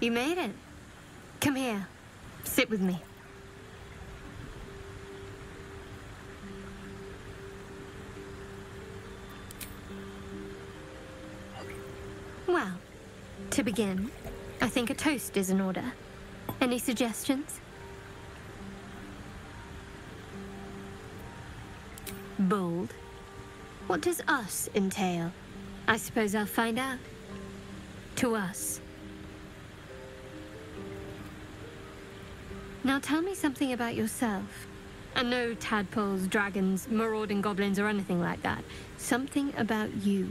You made it. Come here. Sit with me. Well, to begin, I think a toast is in order. Any suggestions? Bold. What does us entail? I suppose I'll find out. To us. Now tell me something about yourself. And no tadpoles, dragons, marauding goblins or anything like that. Something about you.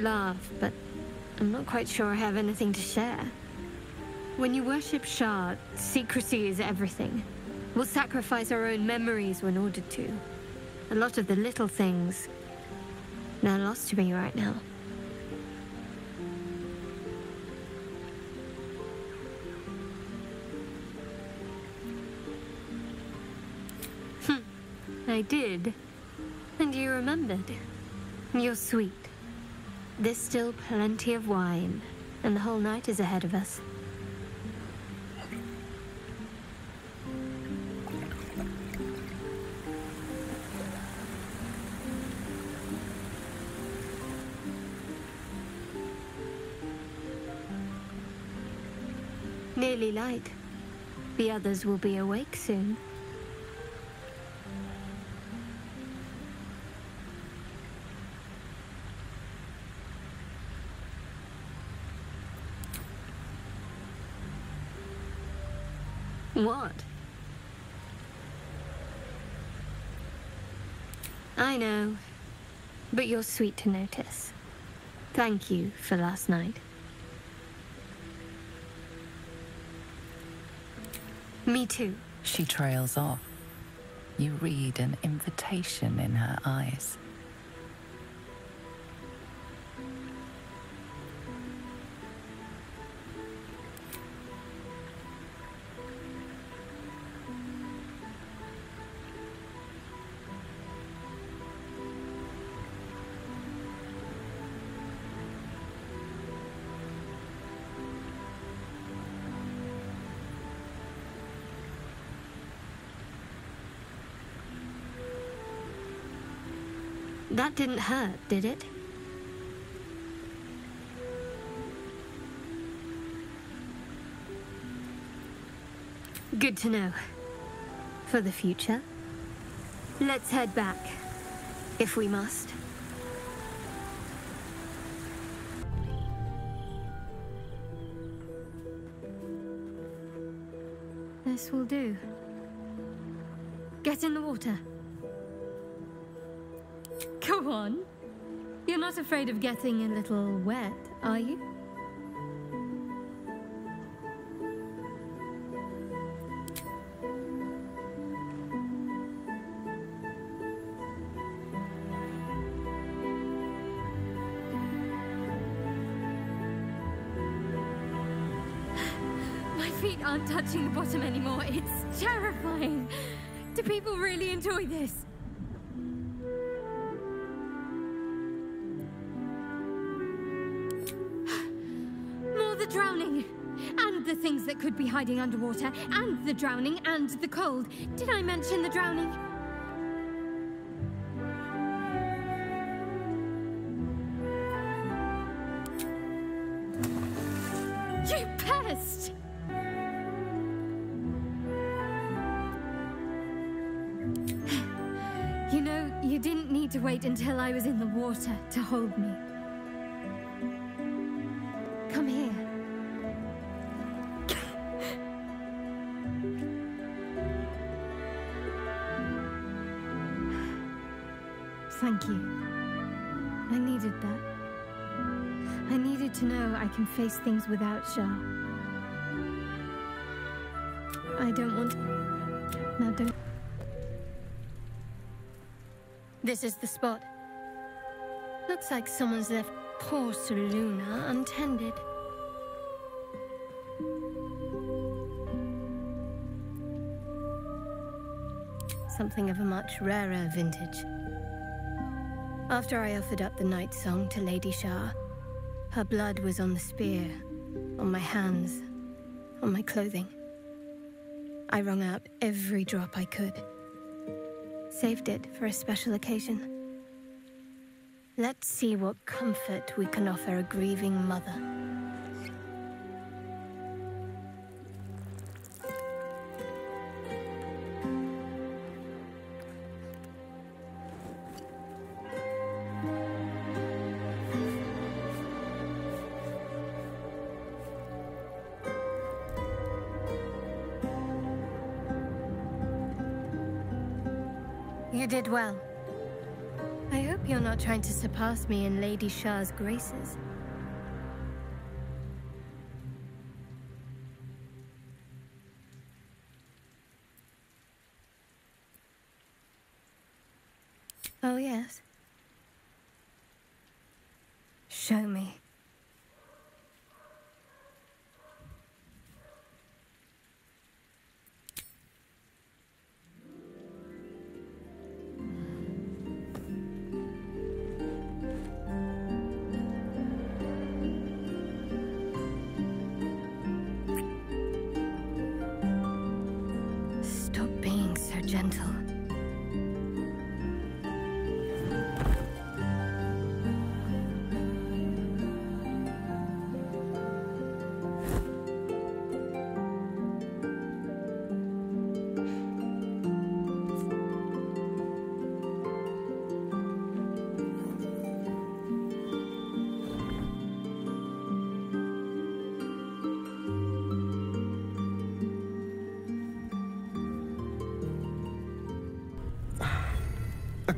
Laugh, but I'm not quite sure I have anything to share. When you worship Shar, secrecy is everything. We'll sacrifice our own memories when ordered to. A lot of the little things, they're lost to me right now. I did. And you remembered. You're sweet. There's still plenty of wine, and the whole night is ahead of us. Nearly light. The others will be awake soon. What? I know, but you're sweet to notice. Thank you for last night. Me too. She trails off. You read an invitation in her eyes. That didn't hurt, did it? Good to know. For the future. Let's head back, if we must. This will do. Get in the water. Go on. You're not afraid of getting a little wet, are you? My feet aren't touching the bottom anymore. It's terrifying. Do people really enjoy this? Things that could be hiding underwater, and the drowning, and the cold. Did I mention the drowning? You pest! You know, you didn't need to wait until I was in the water to hold me. Can face things without Shar. I don't want... Now don't... This is the spot. Looks like someone's left poor Selune untended. something of a much rarer vintage. After I offered up the night song to Lady Shar, her blood was on the spear, on my hands, on my clothing. I wrung out every drop I could. Saved it for a special occasion. Let's see what comfort we can offer a grieving mother. Did well. I hope you're not trying to surpass me in Lady Shar's graces. Oh, yes. Show me.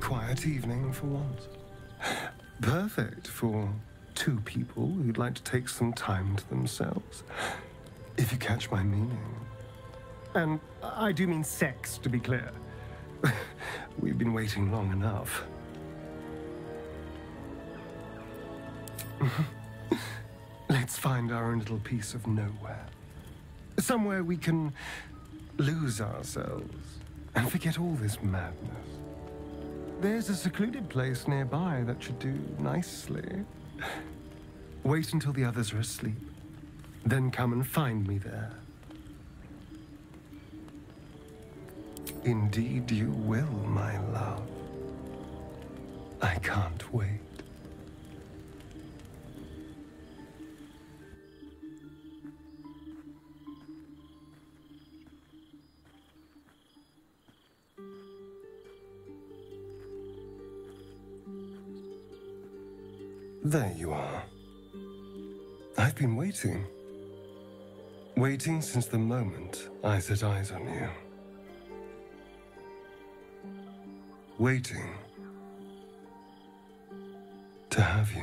Quiet evening for once. Perfect for two people who'd like to take some time to themselves, if you catch my meaning. And I do mean sex, to be clear. We've been waiting long enough. Let's find our own little piece of nowhere. Somewhere we can lose ourselves and forget all this madness. There's a secluded place nearby that should do nicely. Wait until the others are asleep, then come and find me there. Indeed you will, my love. I can't wait. There you are. I've been waiting. Waiting since the moment I set eyes on you. Waiting to have you.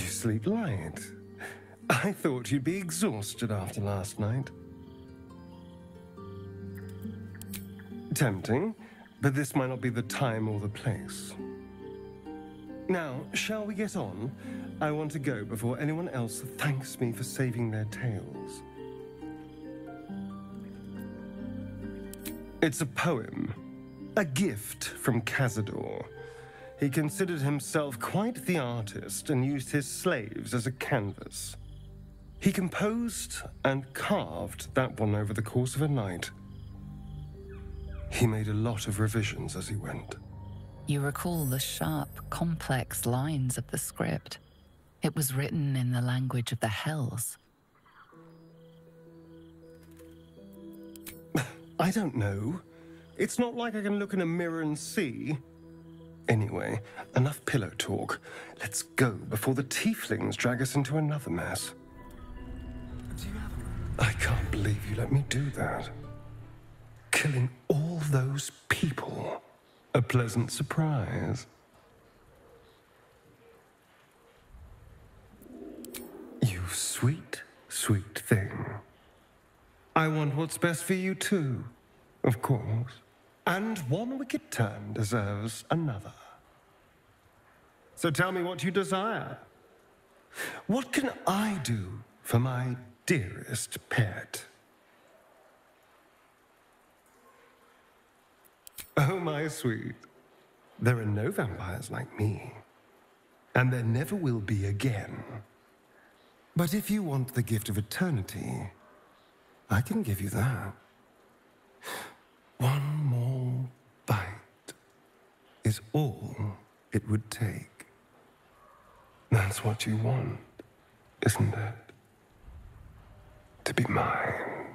Sleep light. I thought you'd be exhausted after last night. Tempting, but this might not be the time or the place. Now, shall we get on? I want to go before anyone else thanks me for saving their tails. It's a poem, a gift from Cazador. He considered himself quite the artist and used his slaves as a canvas. He composed and carved that one over the course of a night. He made a lot of revisions as he went. You recall the sharp, complex lines of the script. It was written in the language of the Hells. I don't know. It's not like I can look in a mirror and see. Anyway, enough pillow talk. Let's go before the tieflings drag us into another mess. I can't believe you let me do that. Killing all those people. A pleasant surprise. You sweet, sweet thing. I want what's best for you too, of course. And one wicked turn deserves another. So tell me what you desire. What can I do for my dearest pet? Oh, my sweet. There are no vampires like me. And there never will be again. But if you want the gift of eternity, I can give you that. One more bite is all it would take. That's what you want, isn't it? To be mine.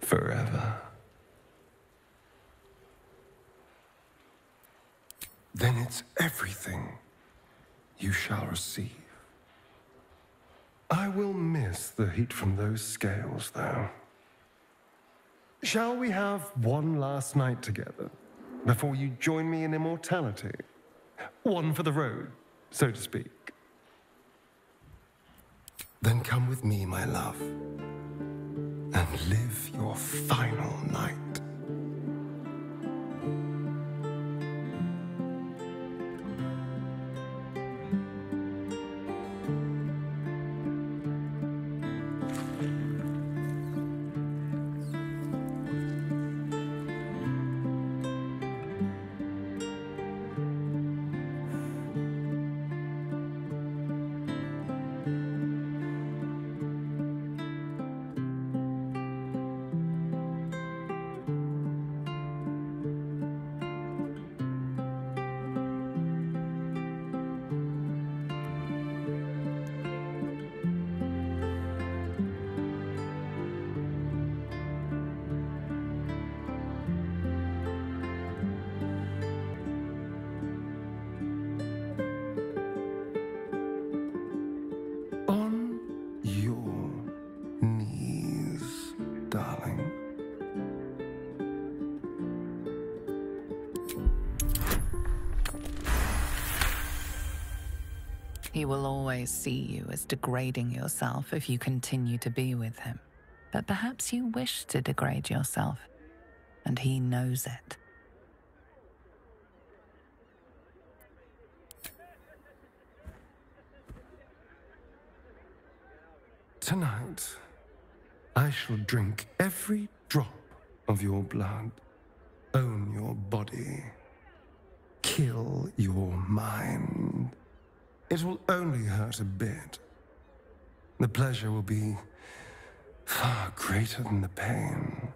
Forever. Then it's everything you shall receive. I will miss the heat from those scales, though. Shall we have one last night together before you join me in immortality? One for the road, so to speak. Then come with me, my love, and live your final night. He will always see you as degrading yourself if you continue to be with him. But perhaps you wish to degrade yourself, and he knows it. Tonight, I shall drink every drop of your blood, own your body, kill your mind. It will only hurt a bit. The pleasure will be far greater than the pain.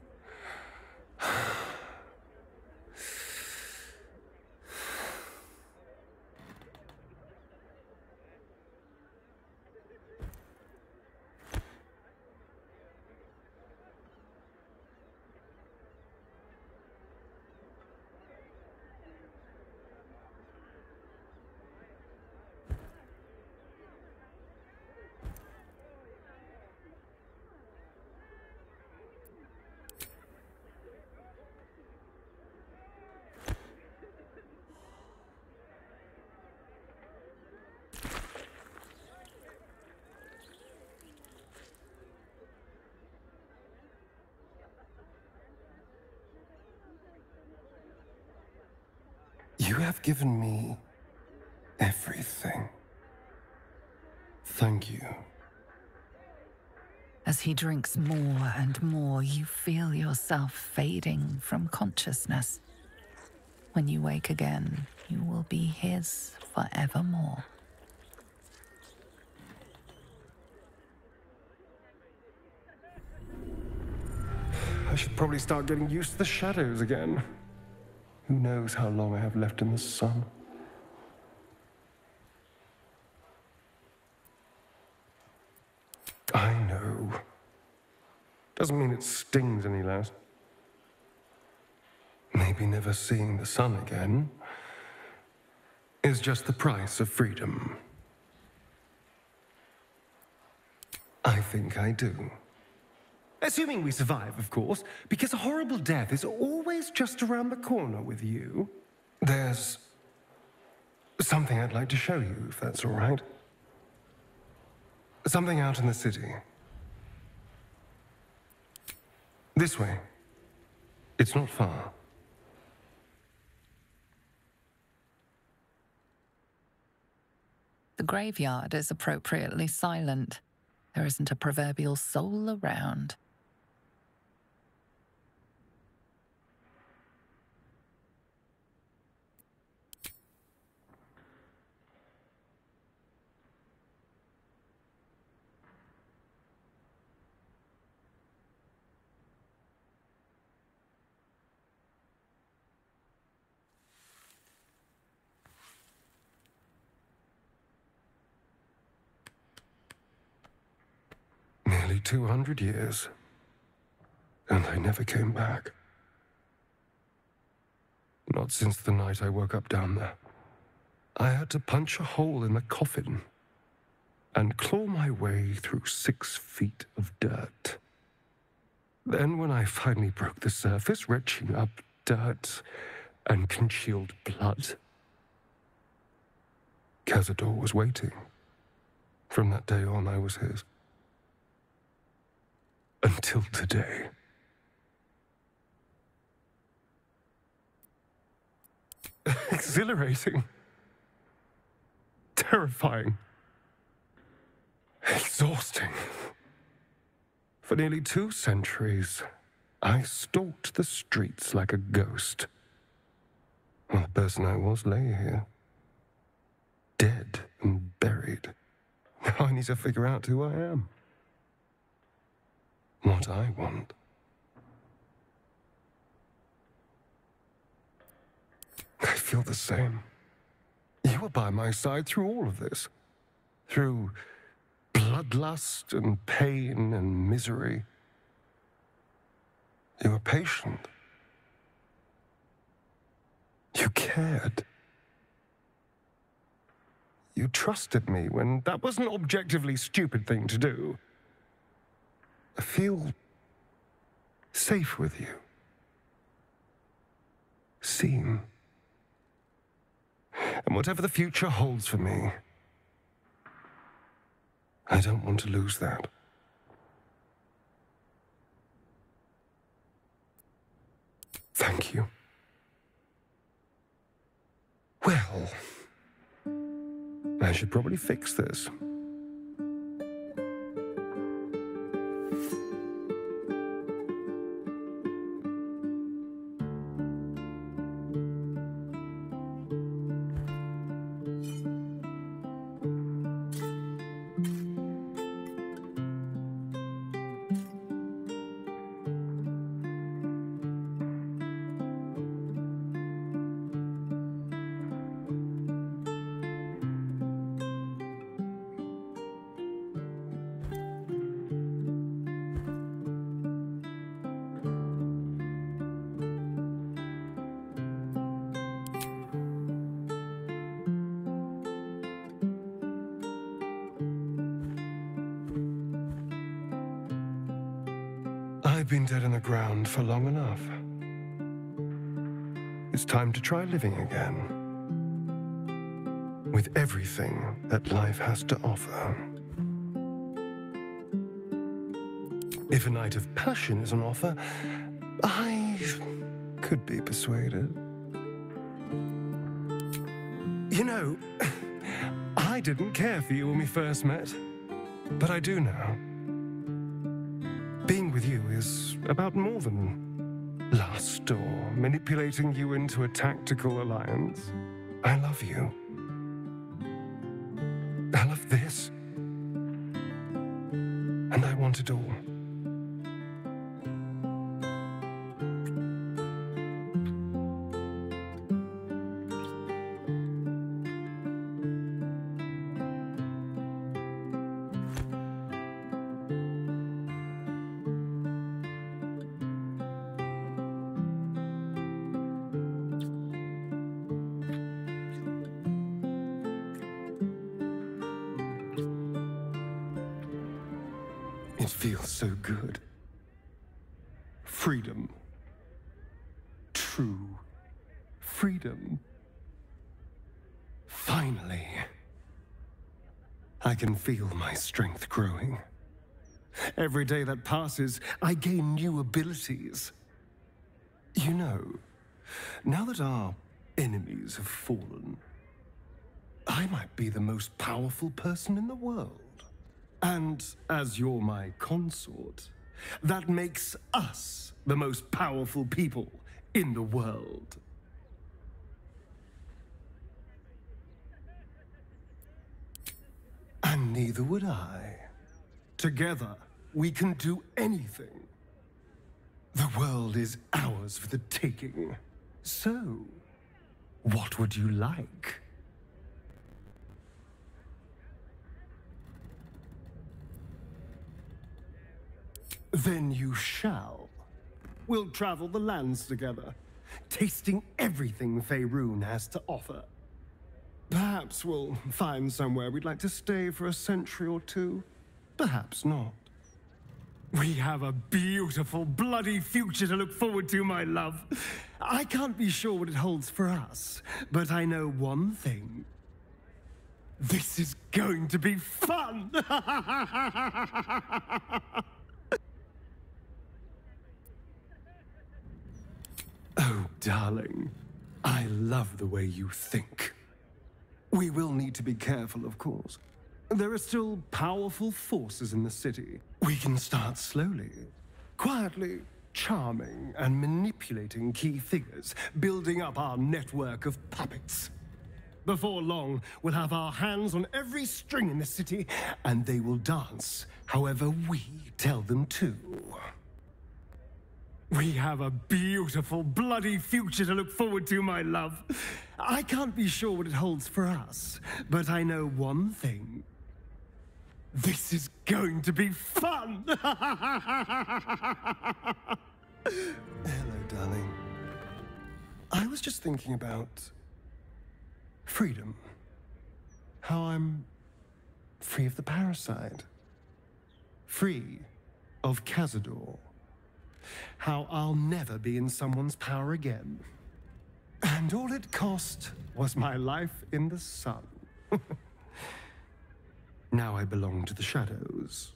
You have given me everything. Thank you. As he drinks more and more, you feel yourself fading from consciousness. When you wake again, you will be his forevermore. I should probably start getting used to the shadows again. Who knows how long I have left in the sun? I know. Doesn't mean it stings any less. Maybe never seeing the sun again is just the price of freedom. I think I do. Assuming we survive, of course, because a horrible death is always just around the corner with you. There's something I'd like to show you, if that's all right. Something out in the city. This way. It's not far. The graveyard is appropriately silent. There isn't a proverbial soul around. Nearly 200 years, and I never came back. Not since the night I woke up down there. I had to punch a hole in the coffin and claw my way through 6 feet of dirt. Then when I finally broke the surface, retching up dirt and congealed blood, Cazador was waiting. From that day on, I was his. Until today. Exhilarating. Terrifying. Exhausting. For nearly 2 centuries, I stalked the streets like a ghost. Well, the person I was lay here. Dead and buried. Now I need to figure out who I am. What I want. I feel the same. You were by my side through all of this. Through bloodlust and pain and misery. You were patient. You cared. You trusted me when that was an objectively stupid thing to do. I feel safe with you. Seen. And whatever the future holds for me, I don't want to lose that. Thank you. Well, I should probably fix this. I've been dead in the ground for long enough. It's time to try living again. With everything that life has to offer. If a night of passion is on offer, I could be persuaded. You know, I didn't care for you when we first met, but I do now. Being with you is about more than lust or manipulating you into a tactical alliance. I love you. I love this. And I want it all. feels so good. Freedom. True freedom. Finally, I can feel my strength growing. Every day that passes, I gain new abilities. You know, now that our enemies have fallen, I might be the most powerful person in the world. And as you're my consort, that makes us the most powerful people in the world. And neither would I. Together, we can do anything. The world is ours for the taking. So, what would you like? Then you shall. We'll travel the lands together, tasting everything Faerûn has to offer. Perhaps we'll find somewhere we'd like to stay for a century or two. Perhaps not. We have a beautiful, bloody future to look forward to, my love. I can't be sure what it holds for us, but I know one thing. This is going to be fun! Oh, darling, I love the way you think. We will need to be careful, of course. There are still powerful forces in the city. We can start slowly, quietly charming and manipulating key figures, building up our network of puppets. Before long, we'll have our hands on every string in the city, and they will dance however we tell them to. We have a beautiful, bloody future to look forward to, my love. I can't be sure what it holds for us, but I know one thing. This is going to be fun! Hello, darling. I was just thinking about freedom. How I'm free of the parasite. Free of Cazador. How I'll never be in someone's power again. And all it cost was my life in the sun. Now I belong to the shadows.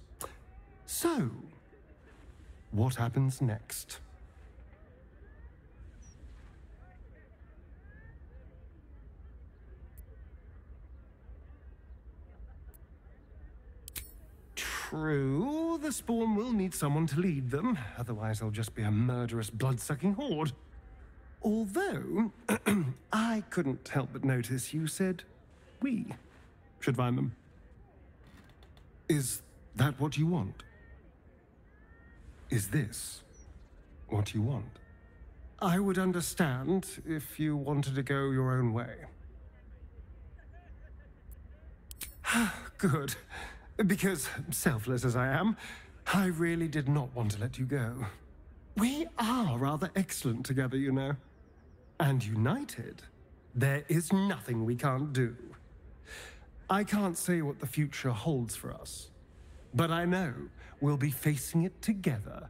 So, what happens next? True, the spawn will need someone to lead them, otherwise they'll just be a murderous, blood-sucking horde. Although, I couldn't help but notice you said we should find them. Is that what you want? Is this what you want? I would understand if you wanted to go your own way. Good. Because, selfless as I am, I really did not want to let you go. We are rather excellent together, you know. And united, there is nothing we can't do. I can't say what the future holds for us, but I know we'll be facing it together.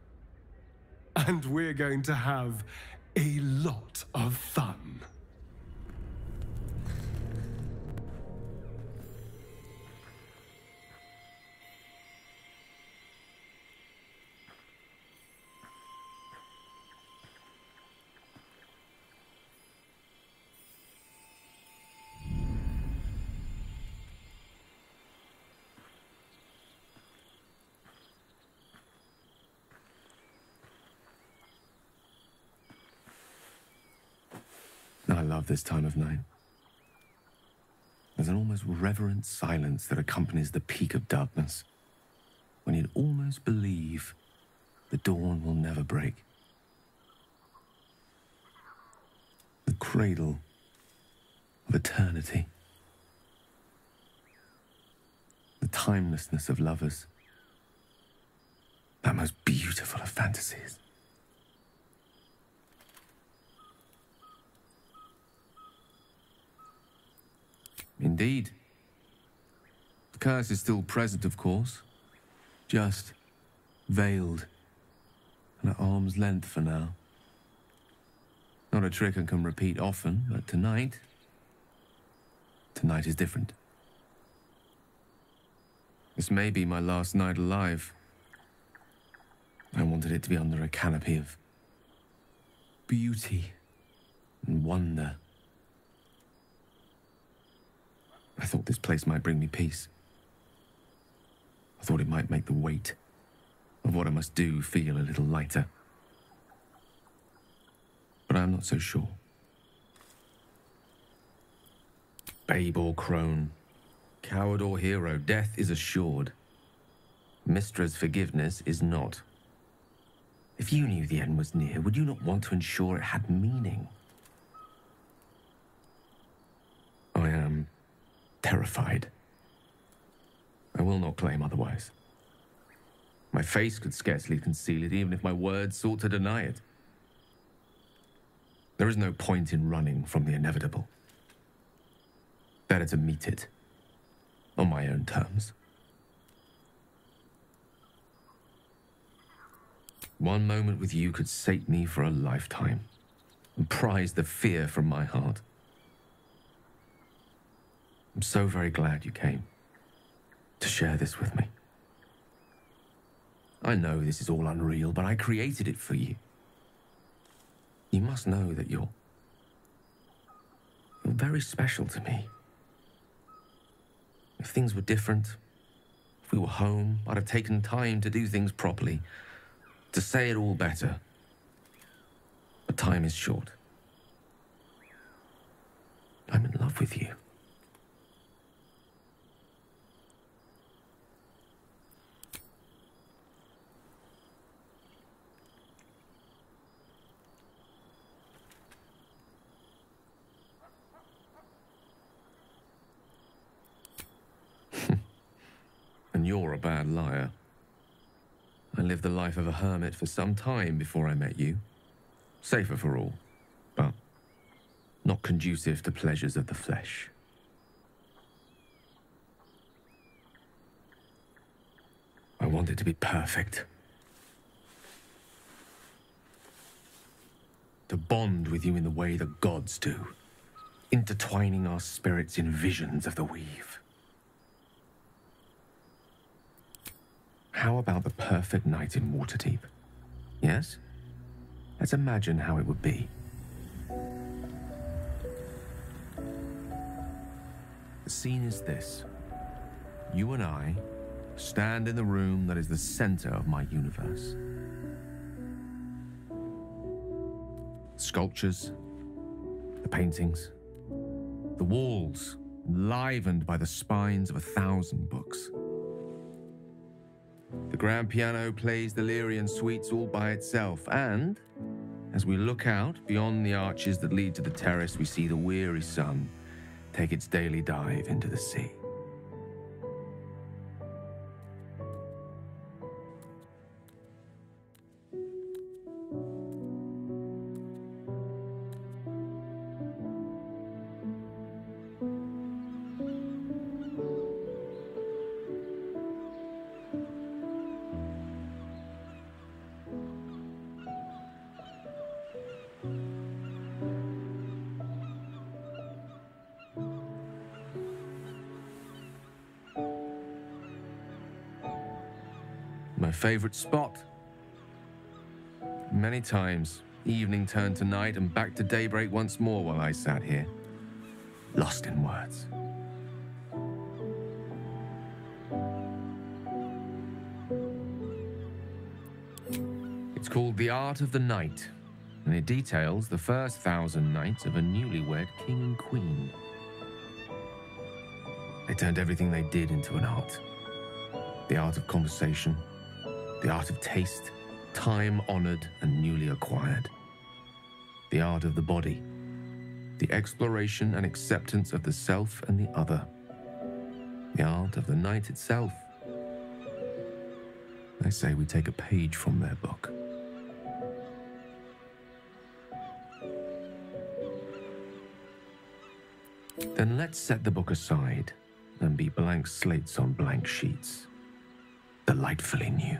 And we're going to have a lot of fun. I love this time of night. There's an almost reverent silence that accompanies the peak of darkness, when you'd almost believe the dawn will never break. The cradle of eternity. The timelessness of lovers. That most beautiful of fantasies. Indeed. The curse is still present, of course, just veiled, and at arm's length for now. Not a trick I can repeat often, but tonight is different. This may be my last night alive. I wanted it to be under a canopy of beauty and wonder. I thought this place might bring me peace. I thought it might make the weight of what I must do feel a little lighter. But I'm not so sure. Babe or crone, coward or hero, death is assured. Mistra's forgiveness is not. If you knew the end was near, would you not want to ensure it had meaning? I am terrified. I will not claim otherwise. My face could scarcely conceal it, even if my words sought to deny it. There is no point in running from the inevitable. Better to meet it on my own terms. One moment with you could sate me for a lifetime and prize the fear from my heart. I'm so very glad you came to share this with me. I know this is all unreal, but I created it for you. You must know that you're very special to me. If things were different, if we were home, I'd have taken time to do things properly, to say it all better. But time is short. I'm in love with you. And you're a bad liar. I lived the life of a hermit for some time before I met you. Safer for all, but not conducive to pleasures of the flesh. I want it to be perfect. To bond with you in the way the gods do, intertwining our spirits in visions of the weave. How about the perfect night in Waterdeep? Yes? Let's imagine how it would be. The scene is this. You and I stand in the room that is the center of my universe. Sculptures, the paintings, the walls enlivened by the spines of 1,000 books. The grand piano plays the Lyrian suites all by itself, and as we look out beyond the arches that lead to the terrace, we see the weary sun take its daily dive into the sea. Favorite spot. Many times, evening turned to night and back to daybreak once more while I sat here, lost in words. It's called The Art of the Night, and it details the first 1,000 nights of a newlywed king and queen. They turned everything they did into an art. The art of conversation, the art of taste, time-honored and newly acquired. The art of the body, the exploration and acceptance of the self and the other. The art of the night itself. They say we take a page from their book. Then let's set the book aside and be blank slates on blank sheets, delightfully new.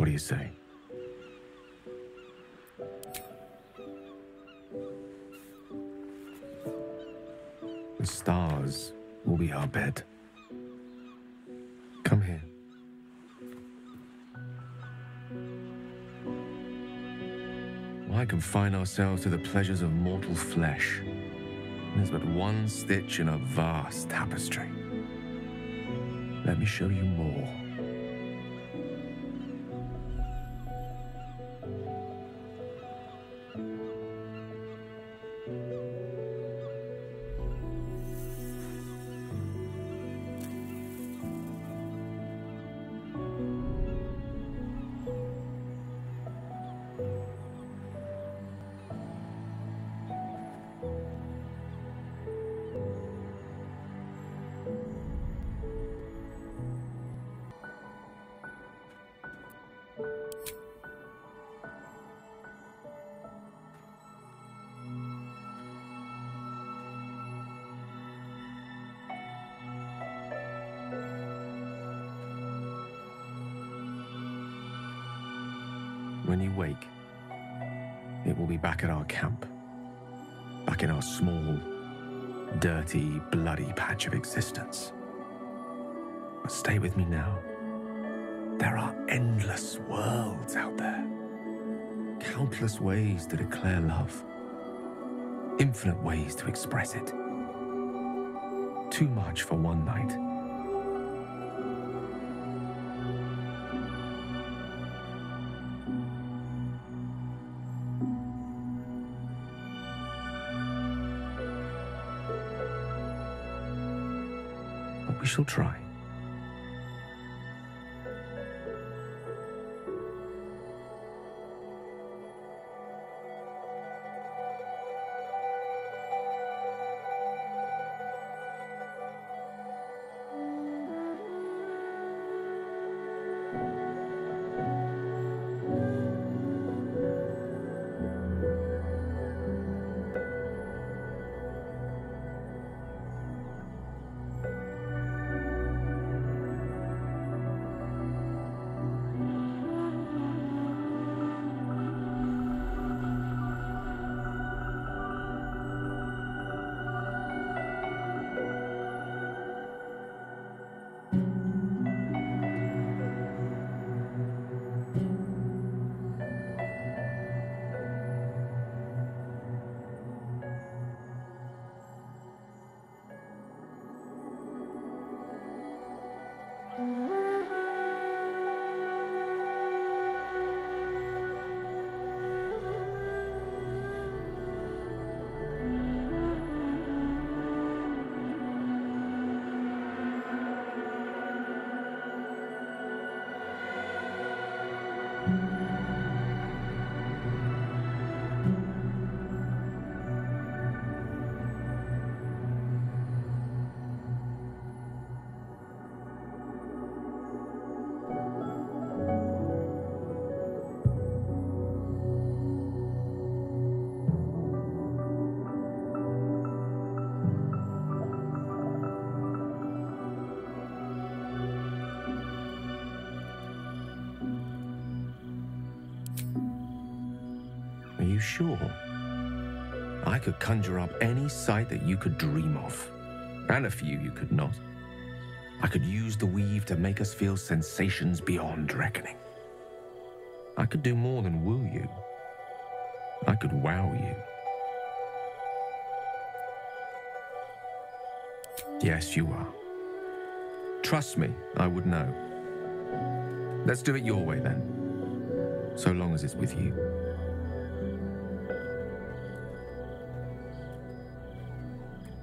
What do you say? The stars will be our bed. Come here. Why confine ourselves to the pleasures of mortal flesh? There's but one stitch in a vast tapestry. Let me show you more. When you wake, it will be back at our camp, back in our small, dirty, bloody patch of existence. But stay with me now. There are endless worlds out there, countless ways to declare love, infinite ways to express it. Too much for one night. We shall try. Sure, I could conjure up any sight that you could dream of, and a few you could not. I could use the weave to make us feel sensations beyond reckoning. I could do more than woo you. I could wow you. Yes, you are. Trust me, I would know. Let's do it your way then, so long as it's with you.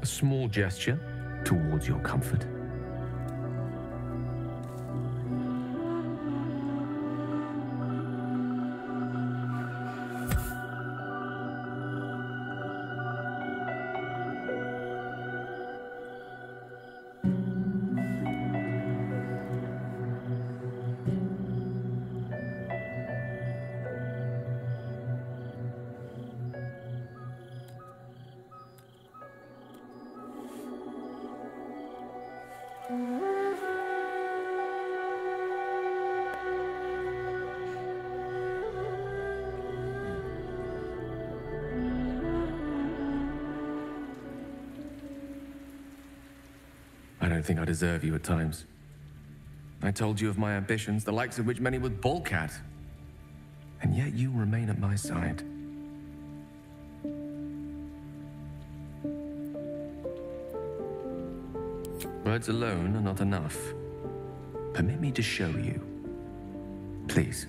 Small gesture towards your comfort. I don't think I deserve you at times. I told you of my ambitions, the likes of which many would balk at. And yet you remain at my side. Words alone are not enough. Permit me to show you. Please,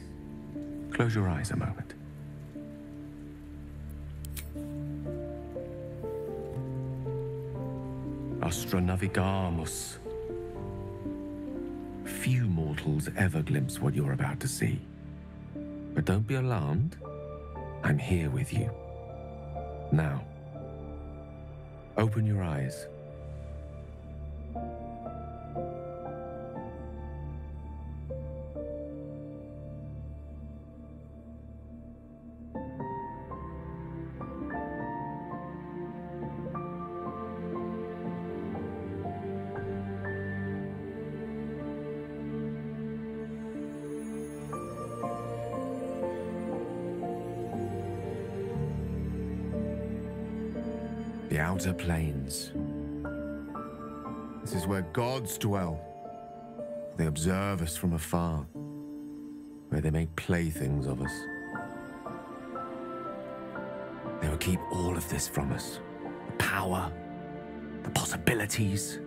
close your eyes a moment. Astronavigamus. Few mortals ever glimpse what you're about to see. But don't be alarmed. I'm here with you. Now, open your eyes. Outer planes. This is where gods dwell. They observe us from afar, where they make playthings of us. They will keep all of this from us. The power, the possibilities.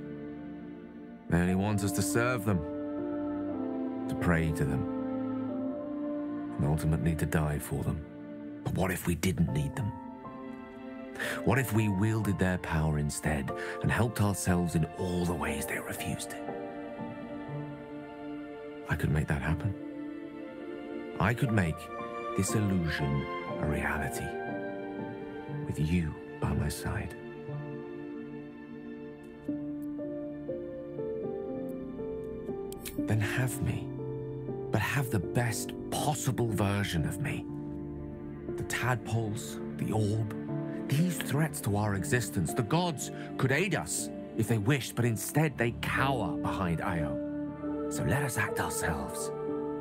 They only want us to serve them, to pray to them, and ultimately to die for them. But what if we didn't need them? What if we wielded their power instead and helped ourselves in all the ways they refused it? I could make that happen. I could make this illusion a reality, with you by my side. Then have me, but have the best possible version of me. The tadpoles, the orb, these threats to our existence. The gods could aid us if they wished, but instead they cower behind Io. So let us act ourselves.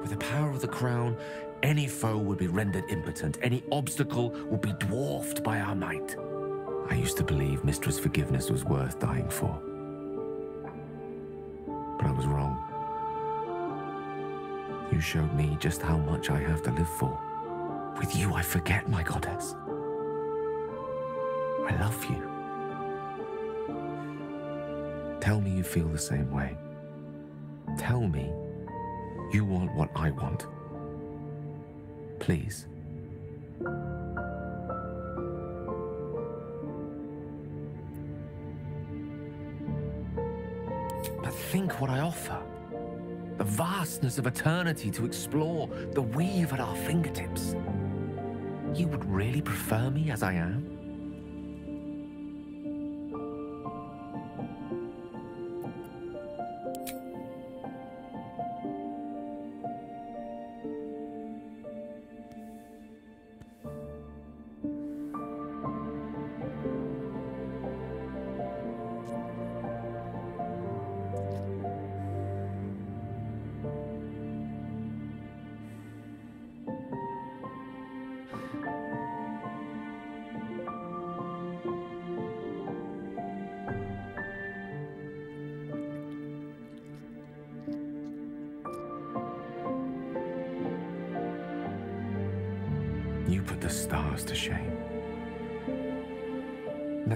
With the power of the crown, any foe would be rendered impotent. Any obstacle would be dwarfed by our might. I used to believe Mistress Forgiveness was worth dying for. But I was wrong. You showed me just how much I have to live for. With you, I forget, my goddess. I love you. Tell me you feel the same way. Tell me you want what I want. Please. But think what I offer. The vastness of eternity to explore, the weave at our fingertips. You would really prefer me as I am?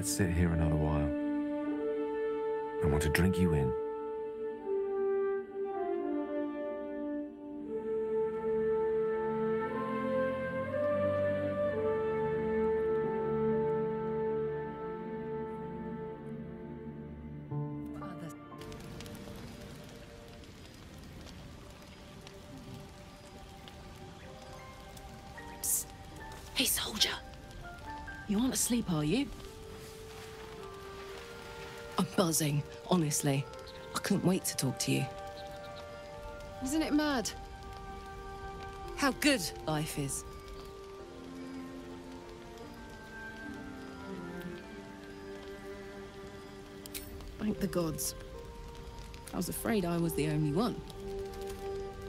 Sit here another while. I want to drink you in. Psst. Hey, soldier. You aren't asleep, are you? Buzzing, honestly. I couldn't wait to talk to you. Isn't it mad? How good life is. Thank the gods. I was afraid I was the only one.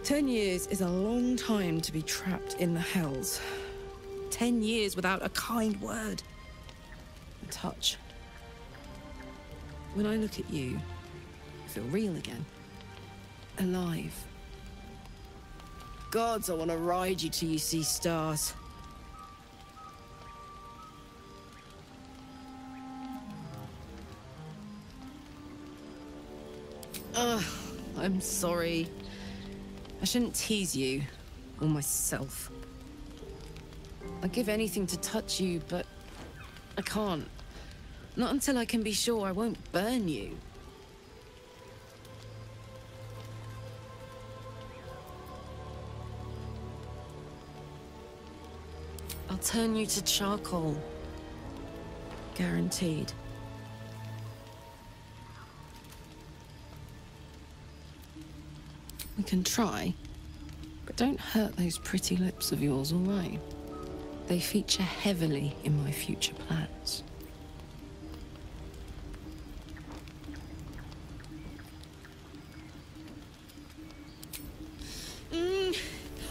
10 years is a long time to be trapped in the hells. 10 years without a kind word. A touch. When I look at you, feel real again. Alive. Gods, I want to ride you till you see stars. Ugh, I'm sorry. I shouldn't tease you, or myself. I'd give anything to touch you, but I can't. Not until I can be sure I won't burn you. I'll turn you to charcoal. Guaranteed. We can try, but don't hurt those pretty lips of yours, all right? They feature heavily in my future plans.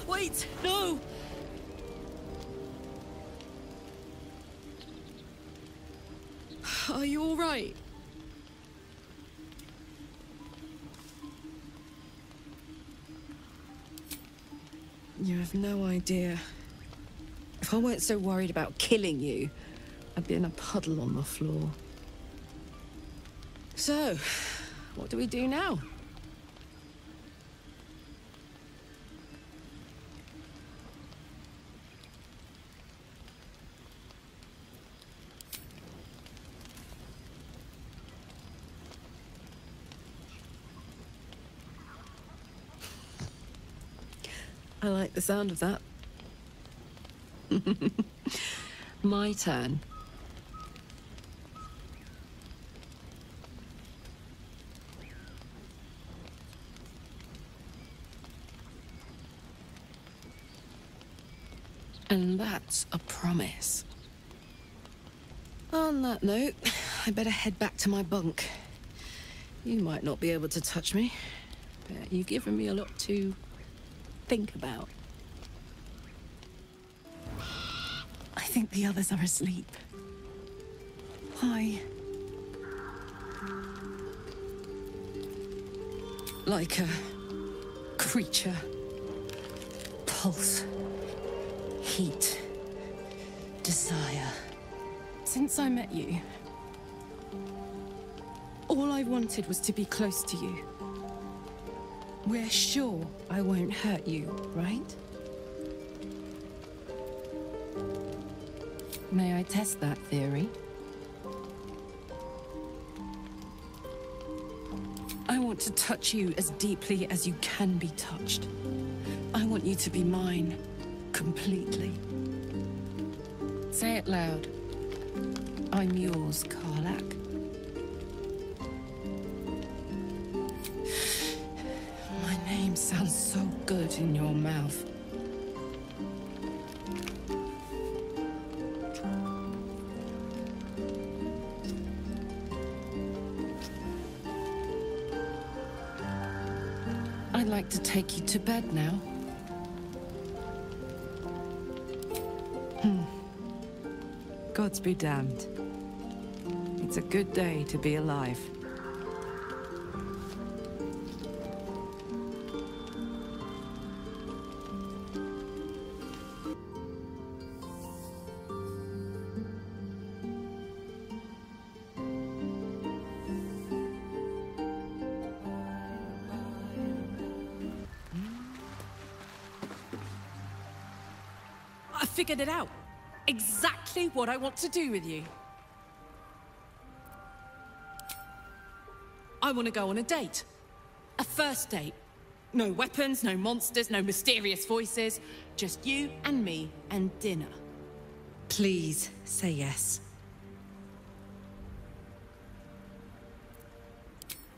Wait, no! Are you all right? You have no idea. If I weren't so worried about killing you, I'd be in a puddle on the floor. So, what do we do now? I like the sound of that. My turn. And that's a promise. On that note, I better head back to my bunk. You might not be able to touch me, but you've given me a lot to think about. I think the others are asleep. Why? Like a creature. Pulse. Heat. Desire. Since I met you, all I wanted was to be close to you. We're sure I won't hurt you, right? May I test that theory? I want to touch you as deeply as you can be touched. I want you to be mine, completely. Say it loud. I'm yours, Karlak. My name sounds so good in your mouth. To take you to bed now. Gods be damned. It's a good day to be alive. Figured it out. Exactly what I want to do with you. I want to go on a date. A first date. No weapons, no monsters, no mysterious voices. Just you and me and dinner. Please say yes.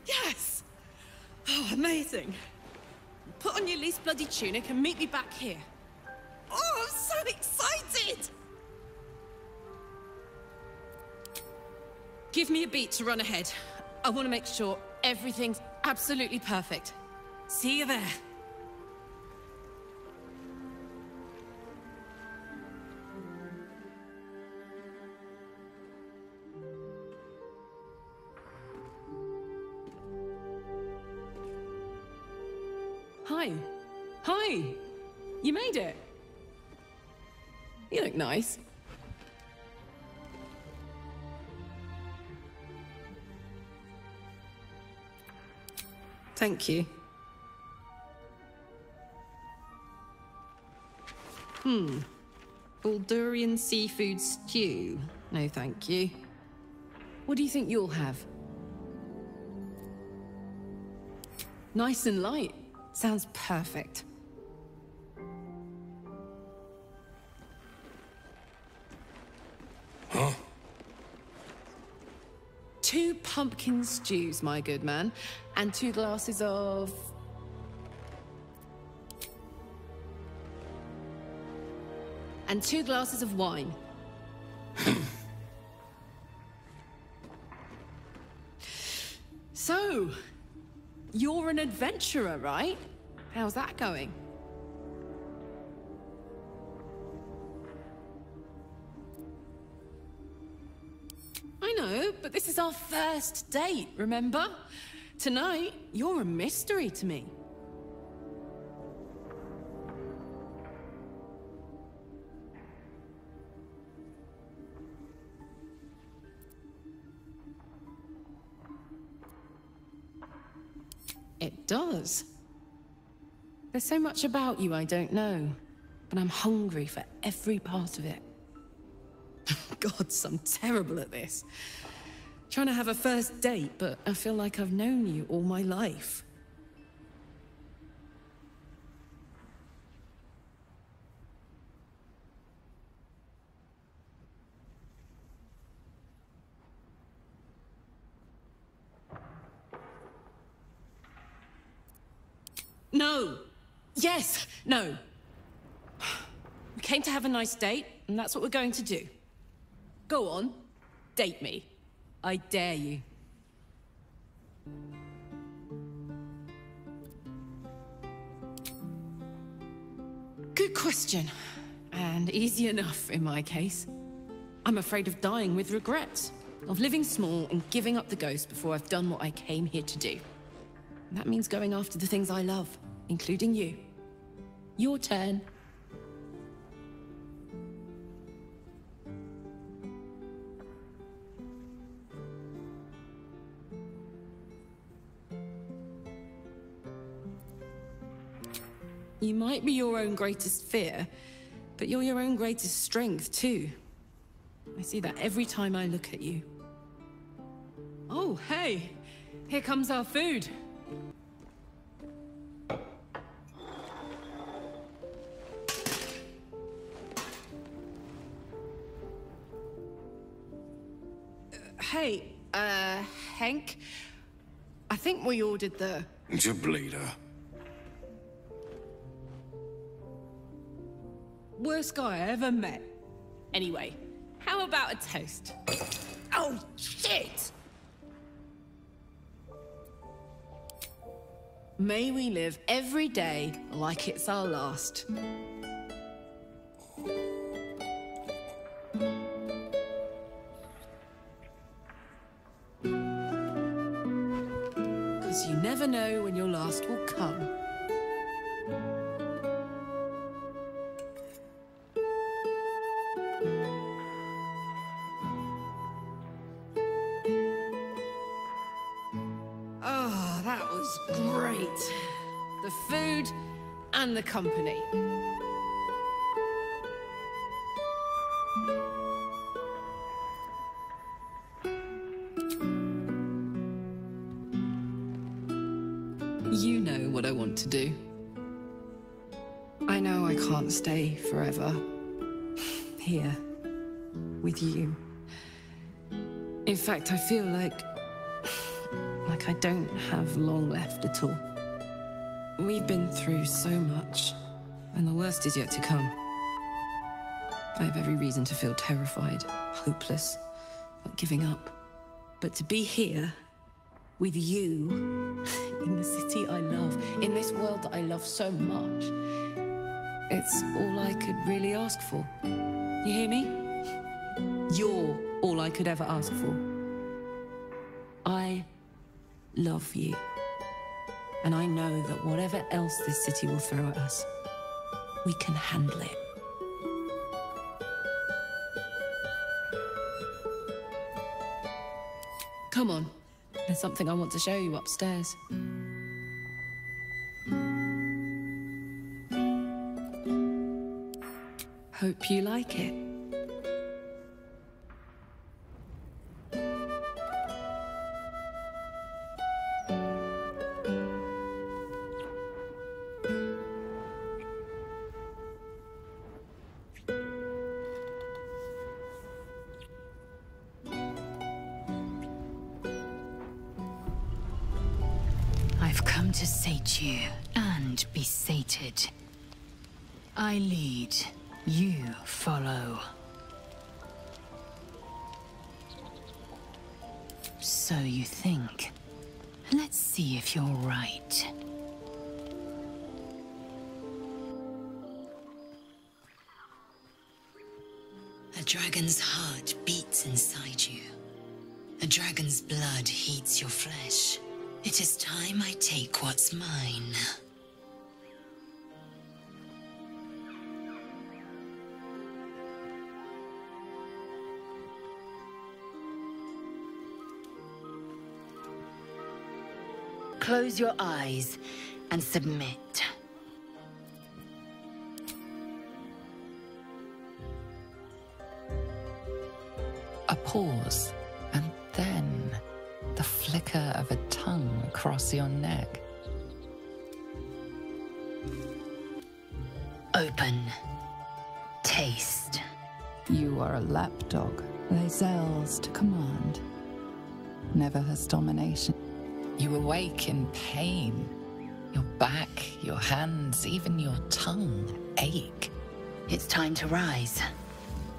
Yes! Oh, amazing. Put on your least bloody tunic and meet me back here. Oh, I'm so excited! Give me a beat to run ahead. I want to make sure everything's absolutely perfect. See you there. Hi. Hi! You made it! You look nice. Thank you. Baldurian seafood stew. No, thank you. What do you think you'll have? Nice and light. Sounds perfect. Huh? 2 pumpkin stews, my good man, and 2 glasses of... and 2 glasses of wine. So, you're an adventurer, right? How's that going? I know, but this is our first date, remember? Tonight, you're a mystery to me. It does. There's so much about you I don't know, but I'm hungry for every part of it. God, I'm terrible at this. Trying to have a first date, but I feel like I've known you all my life. No! Yes! No! We came to have a nice date, and that's what we're going to do. Go on. Date me. I dare you. Good question. And easy enough, in my case. I'm afraid of dying with regrets. Of living small and giving up the ghost before I've done what I came here to do. And that means going after the things I love, including you. Your turn. You might be your own greatest fear, but you're your own greatest strength, too. I see that every time I look at you. Oh, hey! Here comes our food! Hey, Hank? I think we ordered the... Jableeder. Worst guy I ever met. Anyway, how about a toast? Oh, shit! May we live every day like it's our last. Because you never know when your last will come. The food and the company. You know what I want to do. I know I can't stay forever here with you. In fact, I feel like I don't have long left at all. We've been through so much, and the worst is yet to come. I have every reason to feel terrified, hopeless, not giving up. But to be here, with you, in the city I love, in this world that I love so much, it's all I could really ask for. You hear me? You're all I could ever ask for. I love you. And I know that whatever else this city will throw at us, we can handle it. Come on. There's something I want to show you upstairs. Hope you like it. I've come to sate you and be sated. I lead. You follow. So you think. Let's see if you're right. A dragon's heart beats inside you. A dragon's blood heats your flesh. It is time I take what's mine. Close your eyes and submit. A pause, and then the flicker of a tongue across your neck. Open. Taste. You are a lapdog. They zells to command. Never has domination. You awake in pain. Your back, your hands, even your tongue ache. It's time to rise.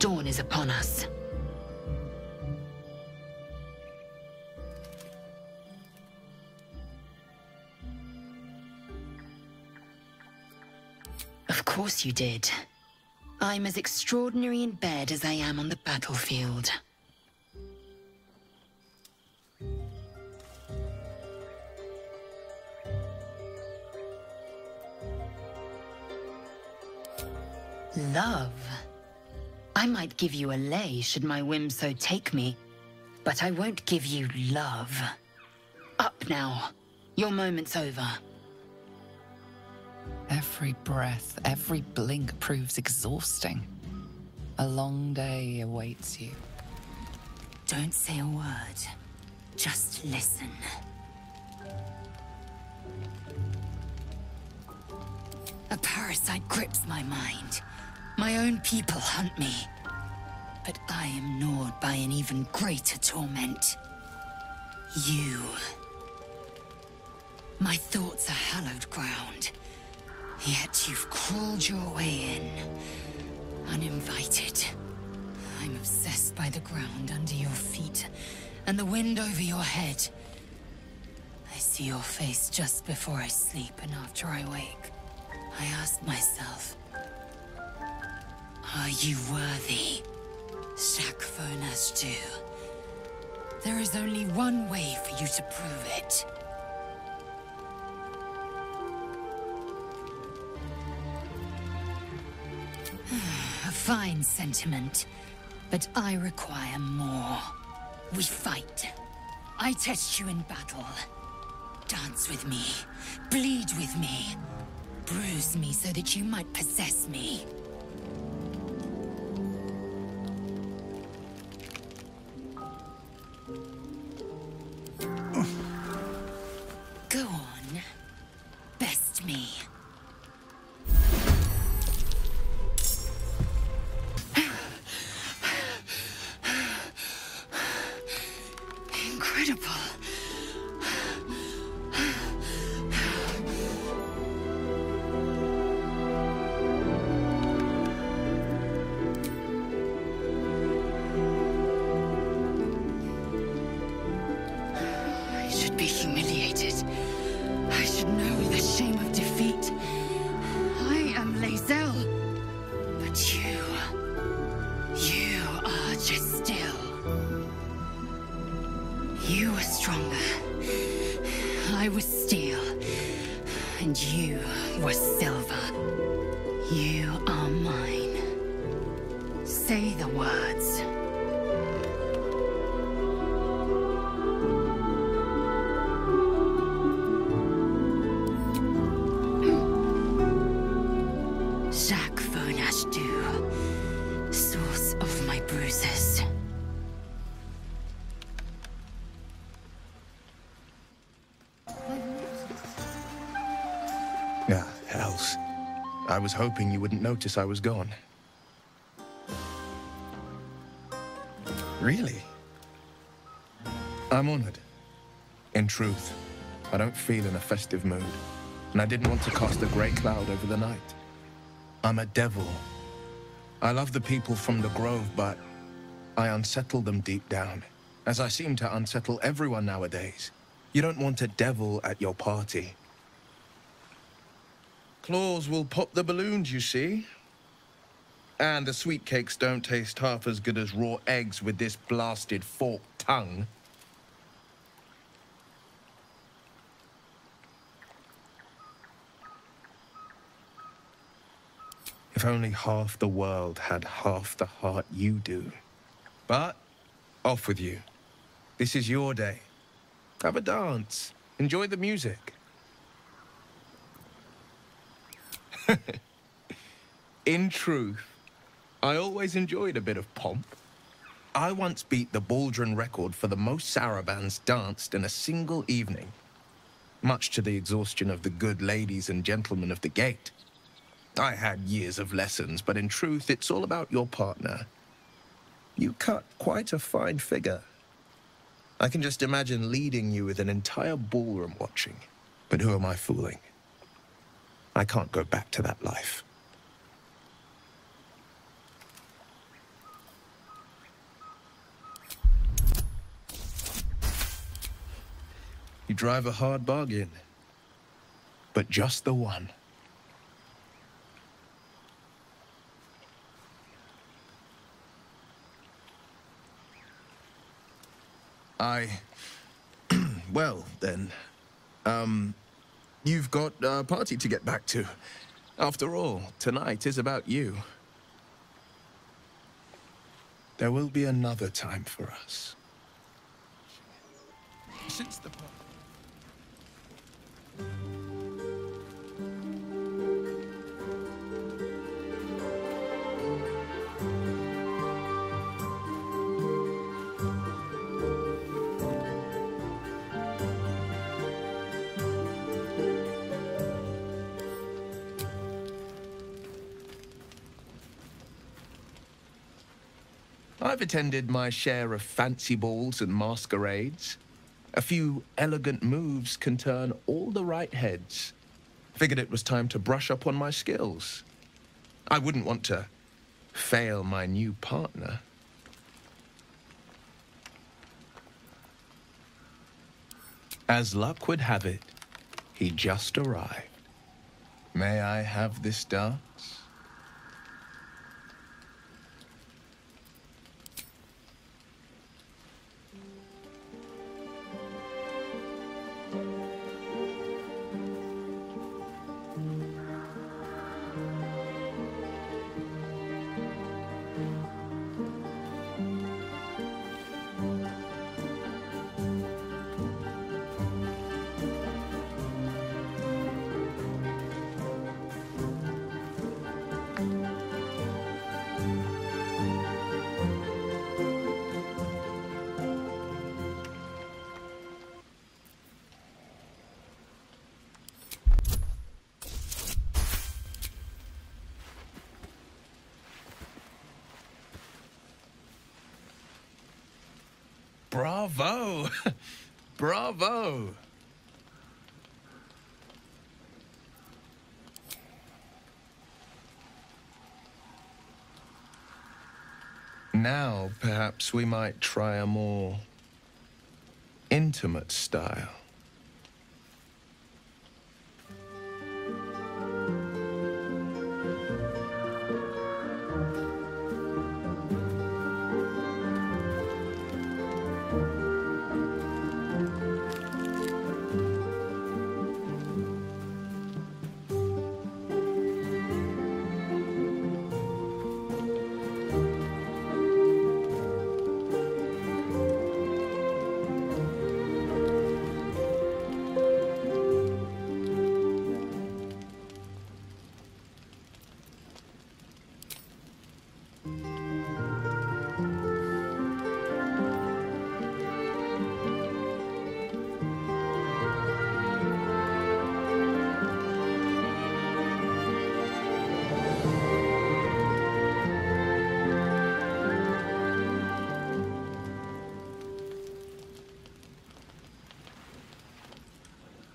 Dawn is upon us. Of course you did. I'm as extraordinary in bed as I am on the battlefield. Love. I might give you a lay should my whim so take me, but I won't give you love. Up now. Your moment's over. Every breath, every blink proves exhausting. A long day awaits you. Don't say a word. Just listen. A parasite grips my mind. My own people hunt me, but I am gnawed by an even greater torment. You. My thoughts are hallowed ground, yet you've crawled your way in, uninvited. I'm obsessed by the ground under your feet and the wind over your head. I see your face just before I sleep and after I wake. I ask myself, are you worthy? Shakvonas do. There is only one way for you to prove it. A fine sentiment, but I require more. We fight. I test you in battle. Dance with me. Bleed with me. Bruise me so that you might possess me. You were stronger. I was steel. And you were silver. You are mine. Say the words. I was hoping you wouldn't notice I was gone. Really? I'm honored. In truth, I don't feel in a festive mood, and I didn't want to cast a grey cloud over the night. I'm a devil. I love the people from the Grove, but I unsettle them deep down, as I seem to unsettle everyone nowadays. You don't want a devil at your party. Claws will pop the balloons, you see. And the sweet cakes don't taste half as good as raw eggs with this blasted forked tongue. If only half the world had half the heart you do. But off with you. This is your day. Have a dance. Enjoy the music. In truth, I always enjoyed a bit of pomp. I once beat the Baldron record for the most sarabans danced in a single evening, much to the exhaustion of the good ladies and gentlemen of the gate. I had years of lessons, but in truth, it's all about your partner. You cut quite a fine figure. I can just imagine leading you with an entire ballroom watching. But who am I fooling? I can't go back to that life. You drive a hard bargain, but just the one. I... Well, then, You've got a party to get back to. After all, tonight is about you. There will be another time for us. Since the party. I've attended my share of fancy balls and masquerades. A few elegant moves can turn all the right heads. Figured it was time to brush up on my skills. I wouldn't want to fail my new partner. As luck would have it, he just arrived. May I have this dance? Bravo! Bravo! Now, perhaps we might try a more intimate style.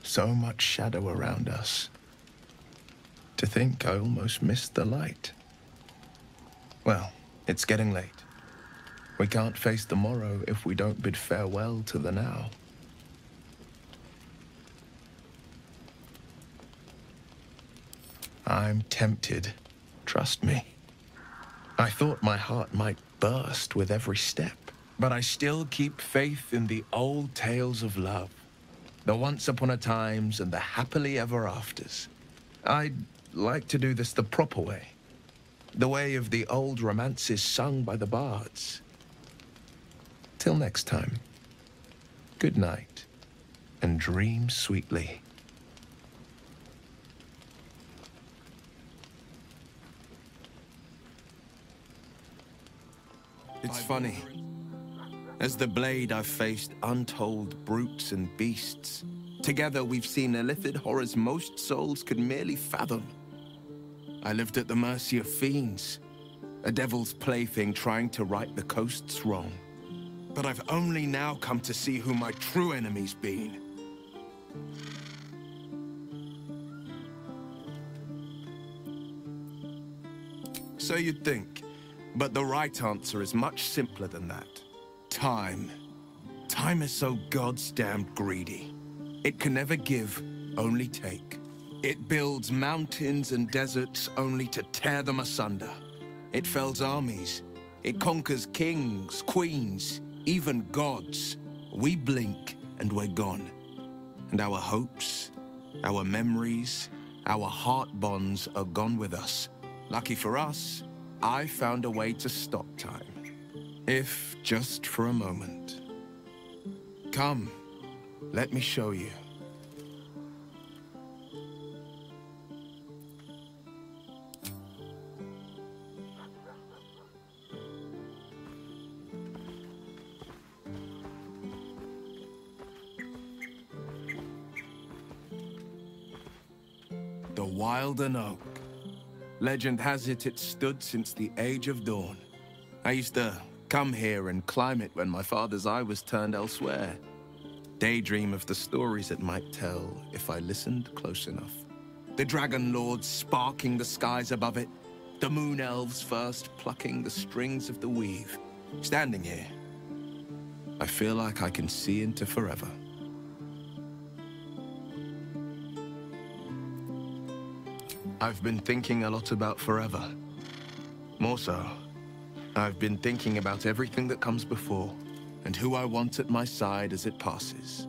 So much shadow around us. To think I almost missed the light. Well, it's getting late. We can't face the morrow if we don't bid farewell to the now. I'm tempted, trust me. I thought my heart might burst with every step, but I still keep faith in the old tales of love. The once upon a times and the happily ever afters. I'd like to do this the proper way. The way of the old romances sung by the bards. Till next time, good night and dream sweetly. It's funny. As the blade, I've faced untold brutes and beasts. Together, we've seen illithid horrors most souls could merely fathom. I lived at the mercy of fiends, a devil's plaything trying to right the coast's wrong. But I've only now come to see who my true enemy's been. So you'd think, but the right answer is much simpler than that. Time. Time is so goddamn greedy. It can never give, only take. It builds mountains and deserts only to tear them asunder. It fells armies. It conquers kings, queens, even gods. We blink and we're gone. And our hopes, our memories, our heart bonds are gone with us. Lucky for us, I found a way to stop time. If just for a moment. Come, let me show you. The Wilden Oak. Legend has it, it stood since the age of dawn. I used to come here and climb it when my father's eye was turned elsewhere. Daydream of the stories it might tell if I listened close enough. The dragon lords sparking the skies above it, the moon elves first plucking the strings of the weave. Standing here, I feel like I can see into forever. I've been thinking a lot about forever. More so, I've been thinking about everything that comes before, and who I want at my side as it passes.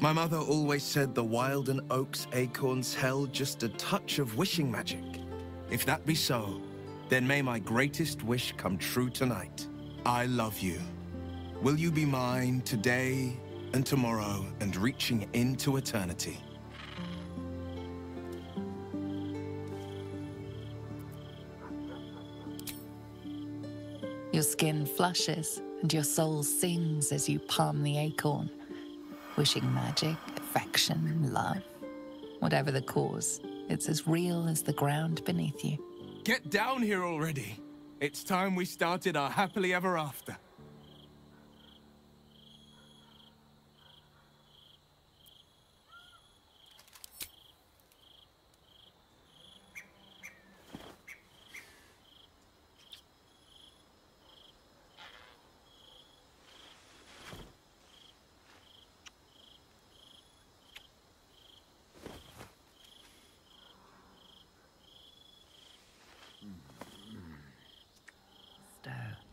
My mother always said the Wilden Oak's acorns held just a touch of wishing magic. If that be so, then may my greatest wish come true tonight. I love you. Will you be mine today and tomorrow and reaching into eternity? Your skin flushes, and your soul sings as you palm the acorn, wishing magic, affection, love. Whatever the cause, it's as real as the ground beneath you. Get down here already! It's time we started our happily ever after.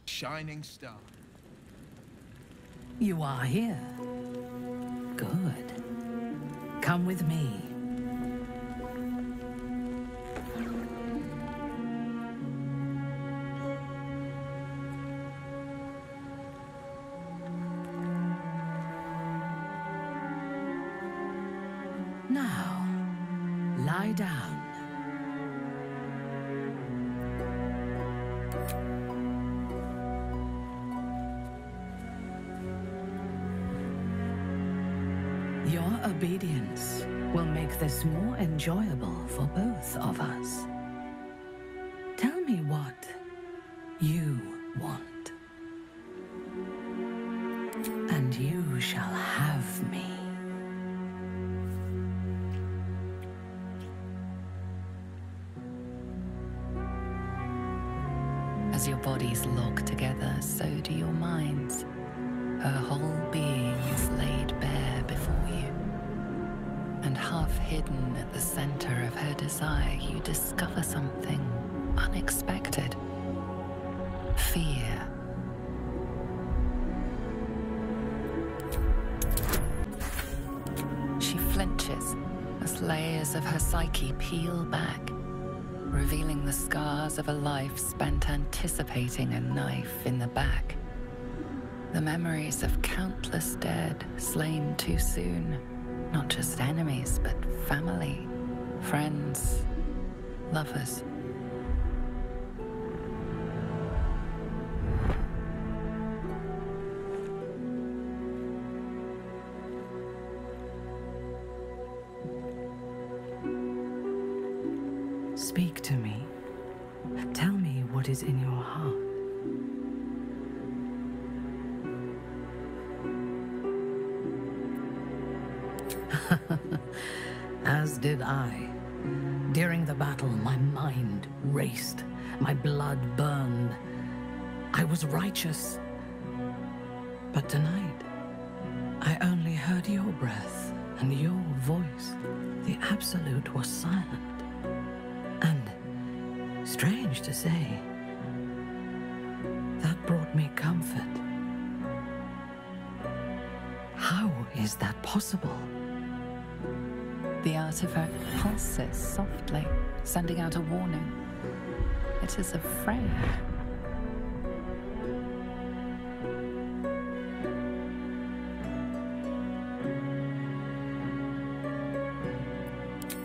Shining star. You are here. Good. Come with me. Now, lie down. Your obedience will make this more enjoyable for both of us. Tell me what you want, and you shall have me. As your bodies lock together, so do your minds. Her whole being is laid bare before you, and half hidden at the center of her desire, you discover something unexpected. Fear. She flinches as layers of her psyche peel back, revealing the scars of a life spent anticipating a knife in the back. The memories of countless dead, slain too soon. Not just enemies, but family, friends, lovers. Speak to me. Tell me what is in your heart. As did I. During the battle, my mind raced, my blood burned. I was righteous. But tonight, I only heard your breath and your voice. The Absolute was silent. And, strange to say, that brought me comfort. How is that possible? The artifact pulses softly, sending out a warning. It is afraid.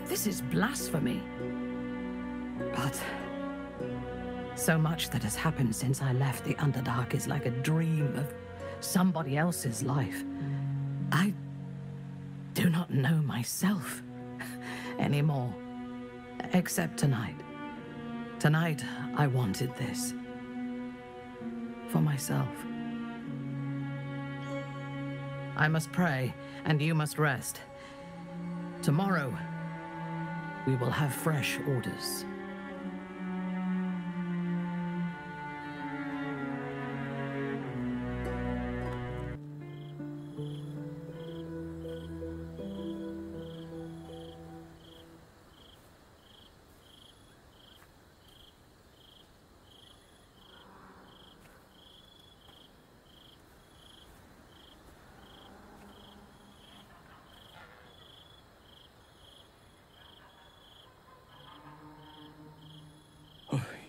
This is blasphemy. But so much that has happened since I left the Underdark is like a dream of somebody else's life. I do not know myself anymore, except tonight. Tonight, I wanted this for myself. I must pray, and you must rest. Tomorrow, we will have fresh orders.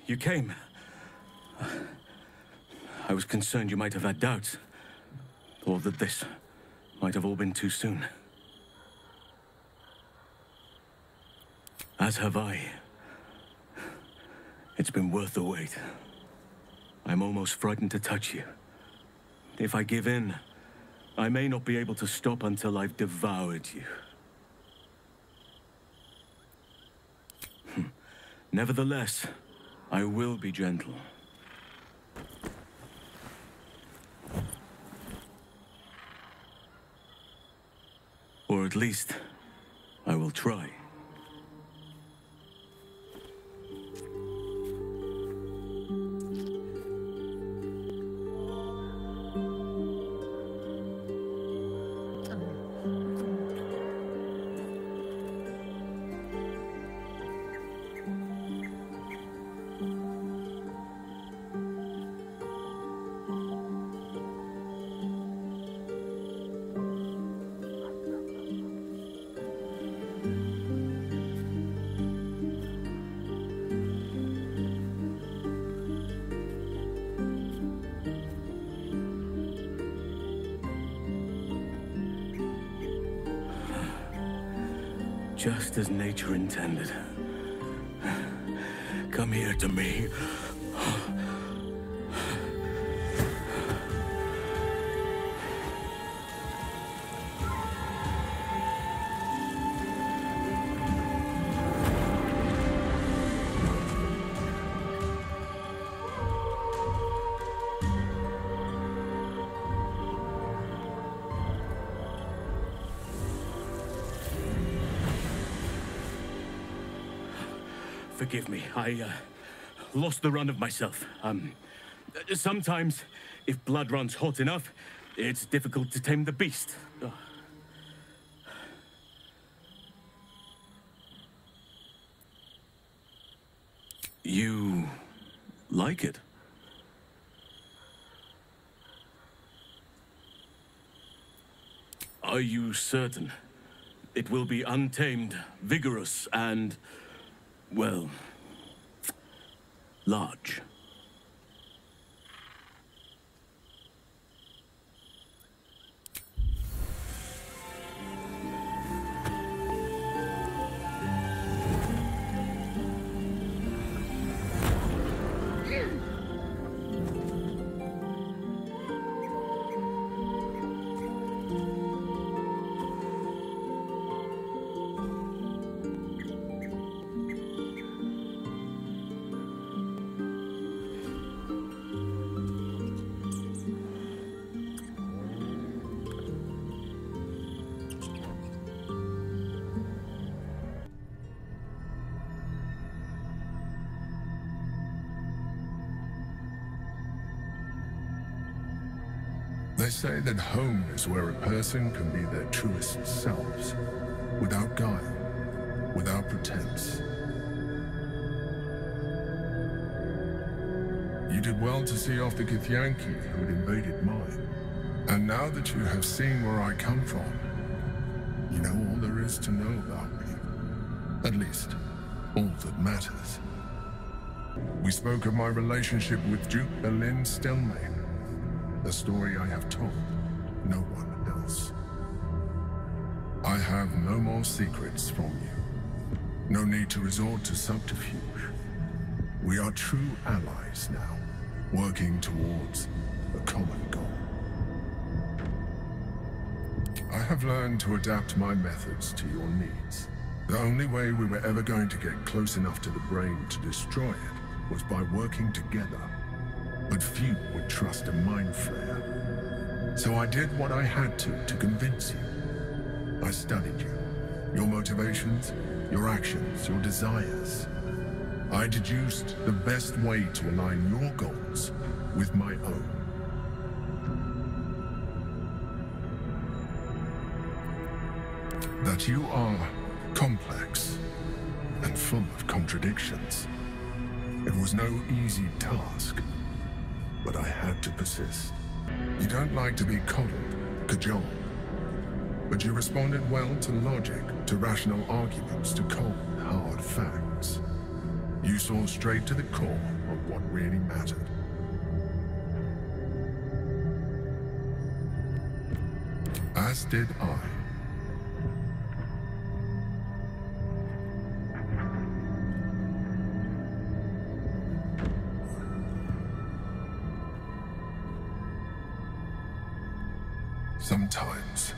You came. I was concerned you might have had doubts, or that this might have all been too soon. As have I. It's been worth the wait. I'm almost frightened to touch you. If I give in, I may not be able to stop until I've devoured you. Nevertheless, I will be gentle. Or at least, I will try. Just as nature intended. Come here to me. Forgive me, I lost the run of myself. Sometimes, if blood runs hot enough, it's difficult to tame the beast. Oh. You like it? Are you certain? It will be untamed, vigorous, and... well, large. Say that home is where a person can be their truest selves, without guile, without pretense. You did well to see off the Githyanki who had invaded mine. And now that you have seen where I come from, you know all there is to know about me. At least, all that matters. We spoke of my relationship with Duke Berlin Stilmane. The story I have told, no one else. I have no more secrets from you. No need to resort to subterfuge. We are true allies now, working towards a common goal. I have learned to adapt my methods to your needs. The only way we were ever going to get close enough to the brain to destroy it was by working together. But few would trust a mind flare. So I did what I had to convince you. I studied you, your motivations, your actions, your desires. I deduced the best way to align your goals with my own. That you are complex and full of contradictions. It was no easy task. But I had to persist. You don't like to be coddled, cajoled. But you responded well to logic, to rational arguments, to cold, hard facts. You saw straight to the core of what really mattered. As did I. Sometimes,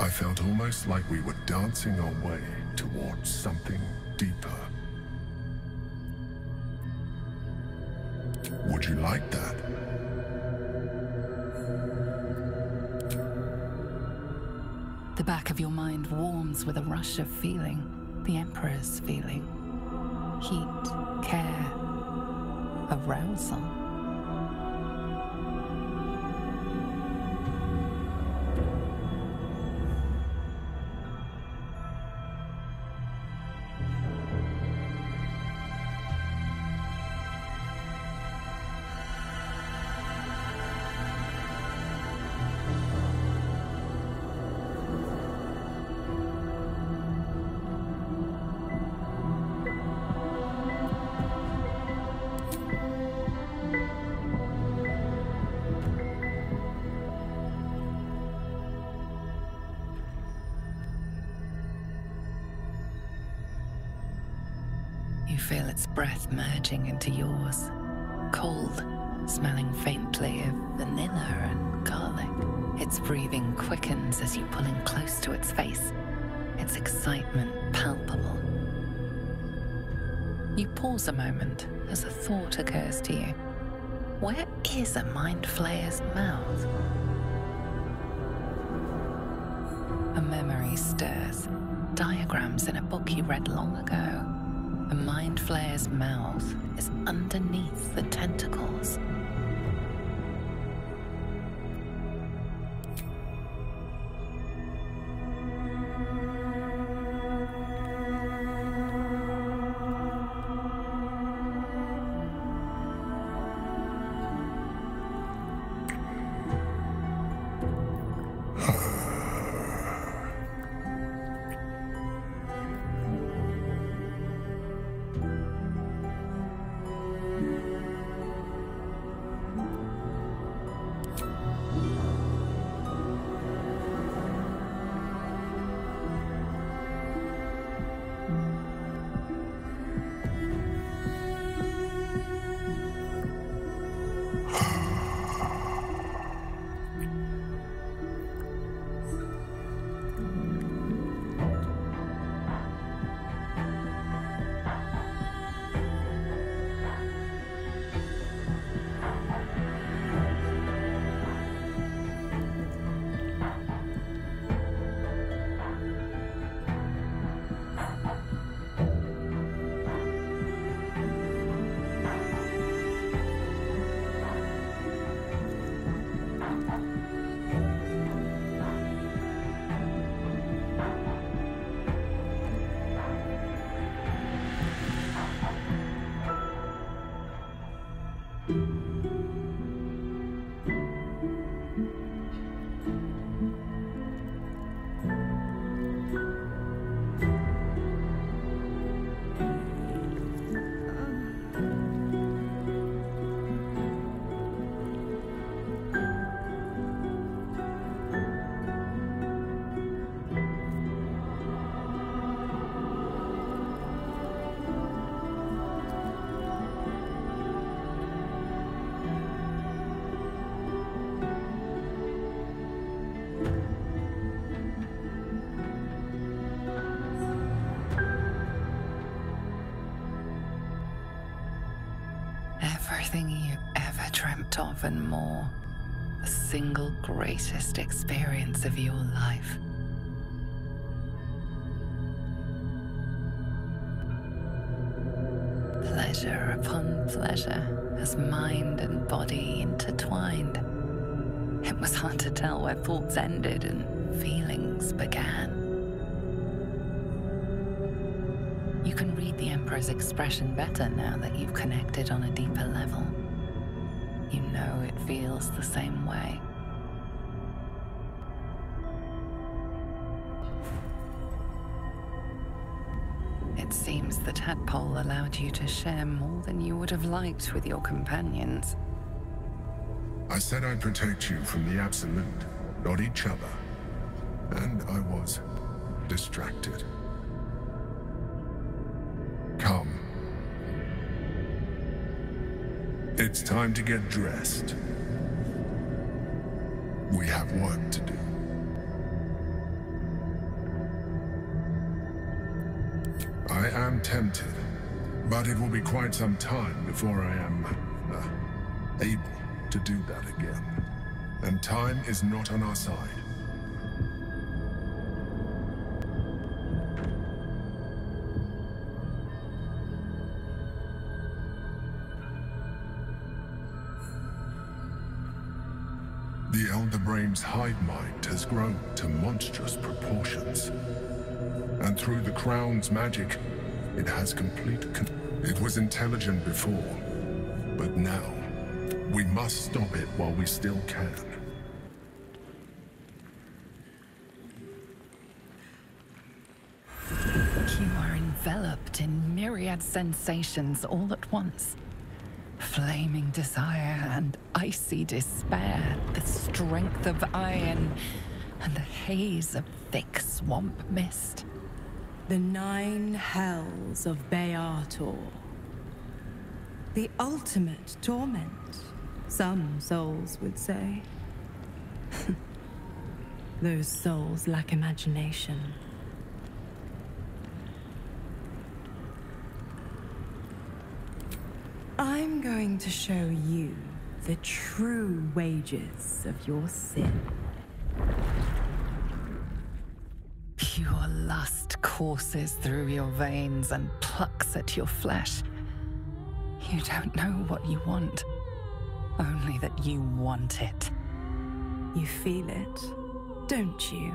I felt almost like we were dancing our way towards something deeper. Would you like that? The back of your mind warms with a rush of feeling, the Emperor's feeling. Heat, care, arousal. feel its breath merging into yours. Cold, smelling faintly of vanilla and garlic. Its breathing quickens as you pull in close to its face, its excitement palpable. You pause a moment as a thought occurs to you. Where is a mind flayer's mouth? A memory stirs. Diagrams in a book you read long ago. A mind flayer's mouth is underneath the tentacles. Everything you ever dreamt of and more. The single greatest experience of your life. Pleasure upon pleasure, as mind and body intertwined. It was hard to tell where thoughts ended and feelings began. You can read the Emperor's expression better now that you've connected on a deeper level. You know it feels the same way. It seems the tadpole allowed you to share more than you would have liked with your companions. I said I'd protect you from the absolute, not each other. And I was distracted. Come. It's time to get dressed. We have work to do. I am tempted, but it will be quite some time before I am able to do that again. And time is not on our side. The Elder Brain's hive mind has grown to monstrous proportions. And through the crown's magic, it has complete control. It was intelligent before, but now, we must stop it while we still can. You are enveloped in myriad sensations all at once. Flaming desire and icy despair, the strength of iron and the haze of thick swamp mist. The nine hells of Baator. The ultimate torment, some souls would say. Those souls lack imagination. I'm going to show you the true wages of your sin. Pure lust courses through your veins and plucks at your flesh. You don't know what you want, only that you want it. You feel it, don't you?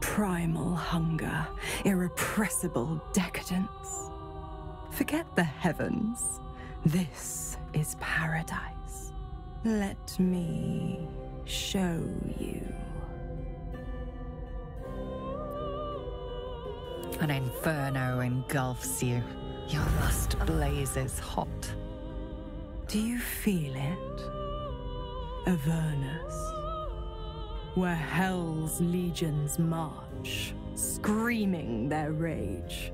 Primal hunger, irrepressible decadence. Forget the heavens. This is paradise. Let me show you. An inferno engulfs you. Your lust blazes hot. Do you feel it? Avernus. Where hell's legions march, screaming their rage.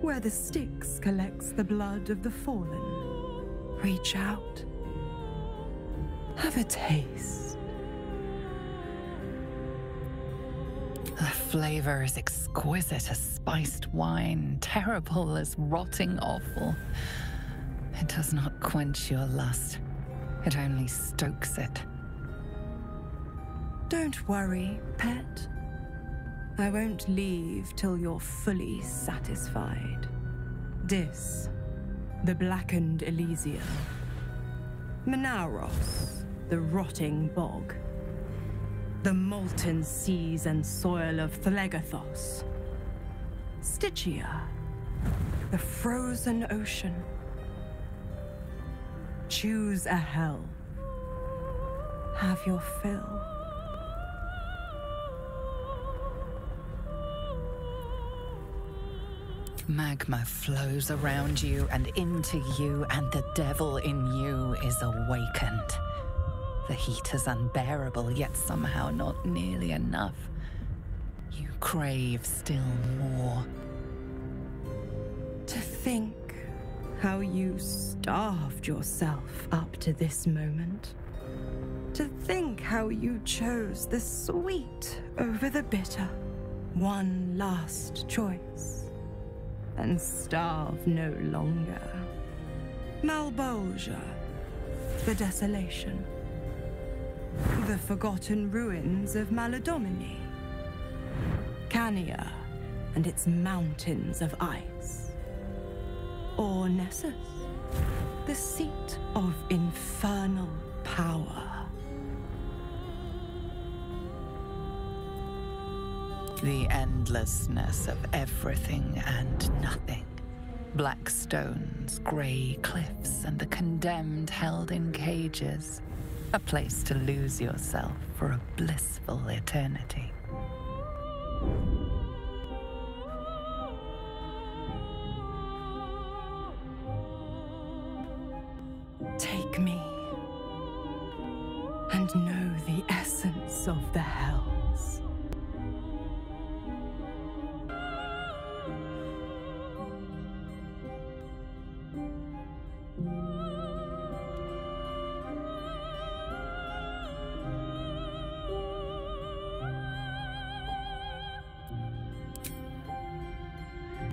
Where the Styx collects the blood of the fallen. Reach out. Have a taste. The flavor is exquisite as spiced wine, terrible as rotting offal. It does not quench your lust. It only stokes it. Don't worry, pet. I won't leave till you're fully satisfied. Dis, the blackened Elysium. Minauros, the rotting bog. The molten seas and soil of Phlegathos. Stygia, the frozen ocean. Choose a hell. Have your fill. Magma flows around you and into you, and the devil in you is awakened. The heat is unbearable, yet somehow not nearly enough. You crave still more. To think how you starved yourself up to this moment. To think how you chose the sweet over the bitter. One last choice. And starve no longer. Malbolgia, the desolation. The forgotten ruins of Maladomini. Kania and its mountains of ice. Ornessus, the seat of infernal power. The endlessness of everything and nothing. Black stones, grey cliffs, and the condemned held in cages. A place to lose yourself for a blissful eternity. Take me, and know the essence of the hells.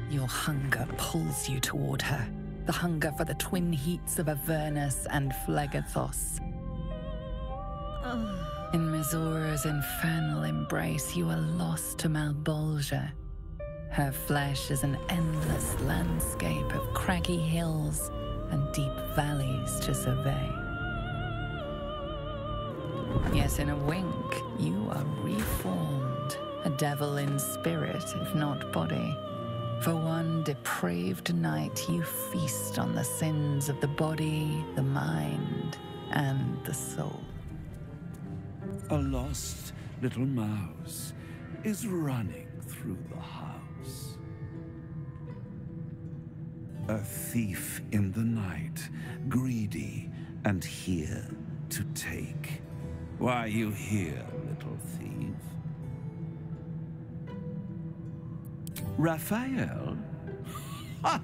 Your hunger pulls you toward her, the hunger for the twin heats of Avernus and Phlegathos. In Mizura's infernal embrace, you are lost to Malbolgia. Her flesh is an endless landscape of craggy hills and deep valleys to survey. Yet in a wink, you are reformed, a devil in spirit, if not body. For one depraved night, you feast on the sins of the body, the mind, and the soul. A lost little mouse is running through the house. A thief in the night, greedy and here to take. Why are you here, little thief? Raphael? Ha!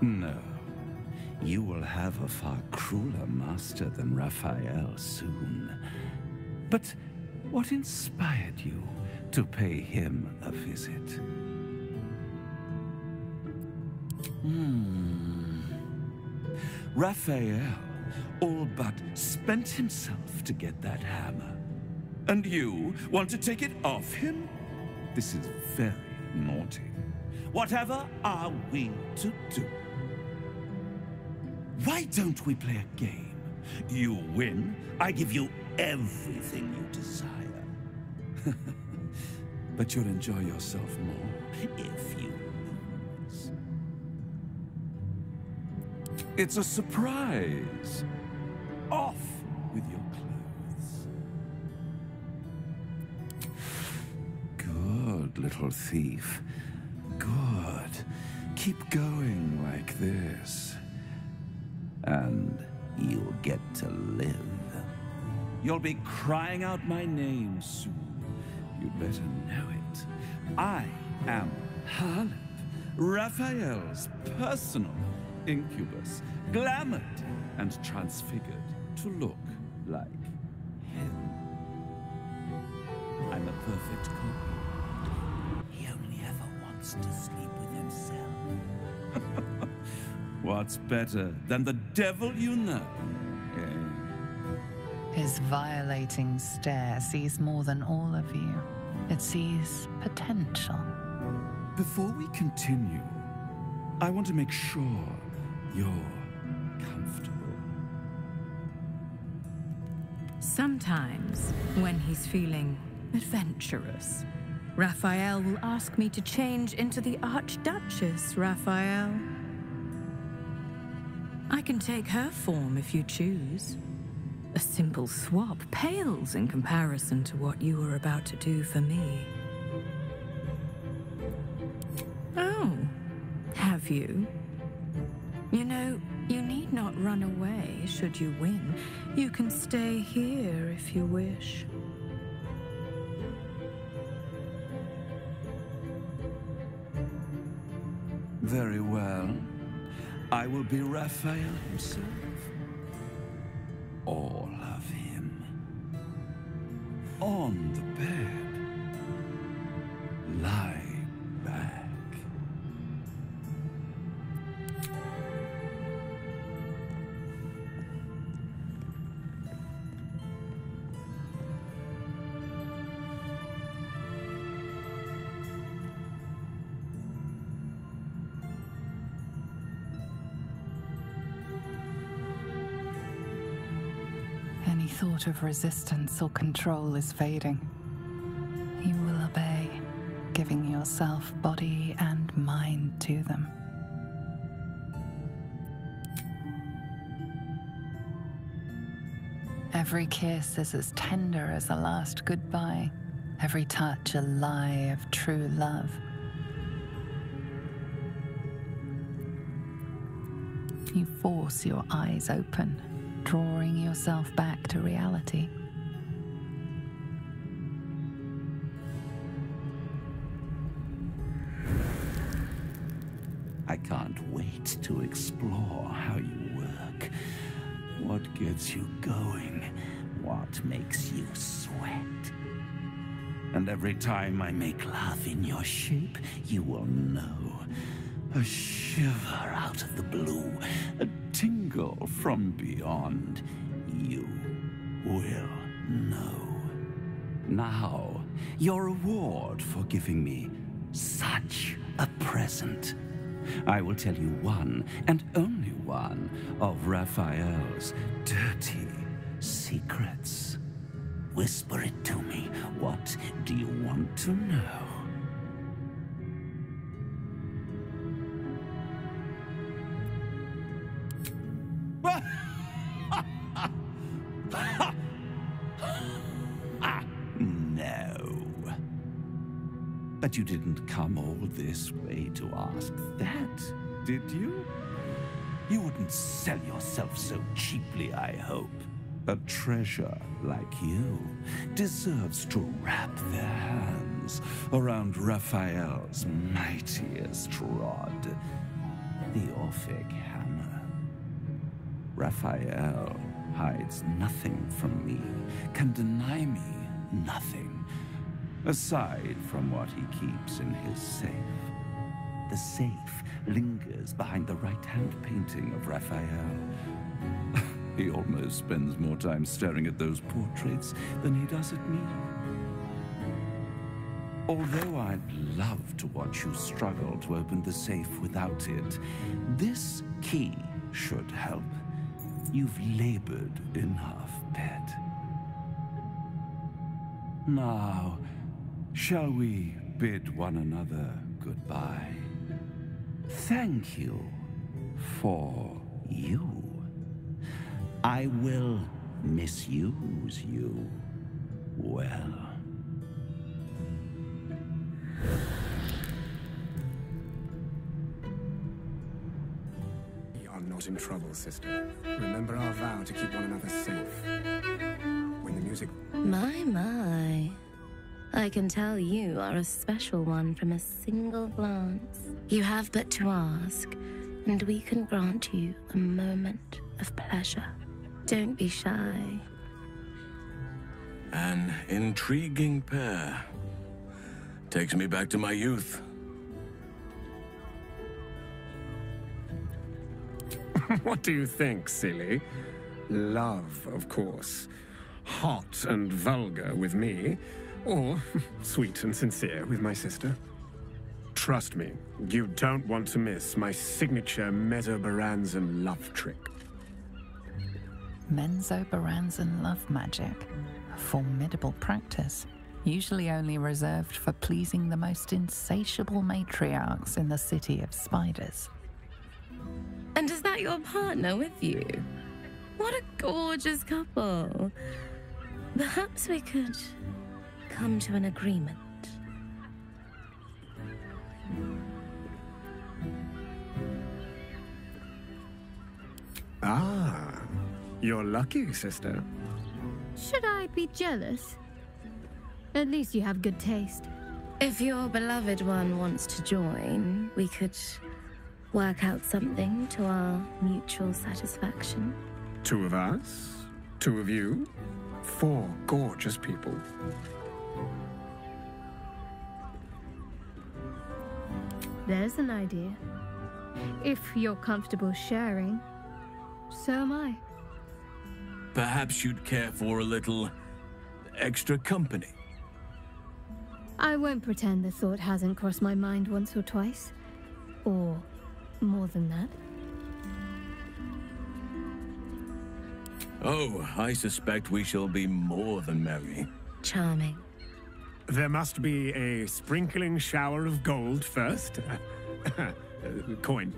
No. You will have a far crueler master than Raphael soon. But what inspired you to pay him a visit? Raphael all but spent himself to get that hammer. And you want to take it off him? This is very naughty. Whatever are we to do? Why don't we play a game? You win, I give you everything you desire. But you'll enjoy yourself more if you lose. It's a surprise. Off with your clothes. Good little thief. Good. Keep going like this. And you'll get to live. You'll be crying out my name soon. You'd better know it. I am Haarlep, Raphael's personal incubus, glamoured and transfigured to look like him. I'm a perfect copy. He only ever wants to sleep with himself. What's better than the devil you know? Eh? His violating stare sees more than all of you. It sees potential. Before we continue, I want to make sure you're comfortable. Sometimes, when he's feeling adventurous, Raphael will ask me to change into the Archduchess, Raphael. I can take her form if you choose. A simple swap pales in comparison to what you were about to do for me. Oh, have you? You know, you need not run away should you win. You can stay here if you wish. Very well. I will be Raphael himself. All of him. On the bed. Lie back. Any thought of resistance or control is fading. You will obey, giving yourself body and mind to them. Every kiss is as tender as a last goodbye, every touch a lie of true love. You force your eyes open, drawing yourself back to reality. I can't wait to explore how you work. What gets you going? What makes you sweat? And every time I make love in your shape, you will know. A shiver out of the blue, a tingle from beyond. You will know. Now, your reward for giving me such a present. I will tell you one, and only one, of Raphael's dirty secrets. Whisper it to me. What do you want to know? But you didn't come all this way to ask that, did you? You wouldn't sell yourself so cheaply, I hope. A treasure like you deserves to wrap their hands around Raphael's mightiest rod, the Orphic Hammer. Raphael hides nothing from me, can deny me nothing, aside from what he keeps in his safe. The safe lingers behind the right-hand painting of Raphael. He almost spends more time staring at those portraits than he does at me. Although I'd love to watch you struggle to open the safe without it, this key should help. You've labored enough, pet. Now, shall we bid one another goodbye? Thank you for you. I will misuse you well. We are not in trouble, sister. Remember our vow to keep one another safe. When the music... My. I can tell you are a special one from a single glance. You have but to ask, and we can grant you a moment of pleasure. Don't be shy. An intriguing pair. Takes me back to my youth. What do you think, silly? Love, of course. Hot and vulgar with me, or sweet and sincere with my sister. Trust me, you don't want to miss my signature Menzo Baranzan love trick. Menzo Baranzan love magic, a formidable practice, usually only reserved for pleasing the most insatiable matriarchs in the city of spiders. And is that your partner with you? What a gorgeous couple. Perhaps we could come to an agreement. Ah. You're lucky, sister. Should I be jealous? At least you have good taste. If your beloved one wants to join, we could work out something to our mutual satisfaction. Two of us, two of you, four gorgeous people. There's an idea. If you're comfortable sharing, so am I. Perhaps you'd care for a little extra company. I won't pretend the thought hasn't crossed my mind once or twice, or more than that. Oh, I suspect we shall be more than merry. Charming. There must be a sprinkling shower of gold first. Coin.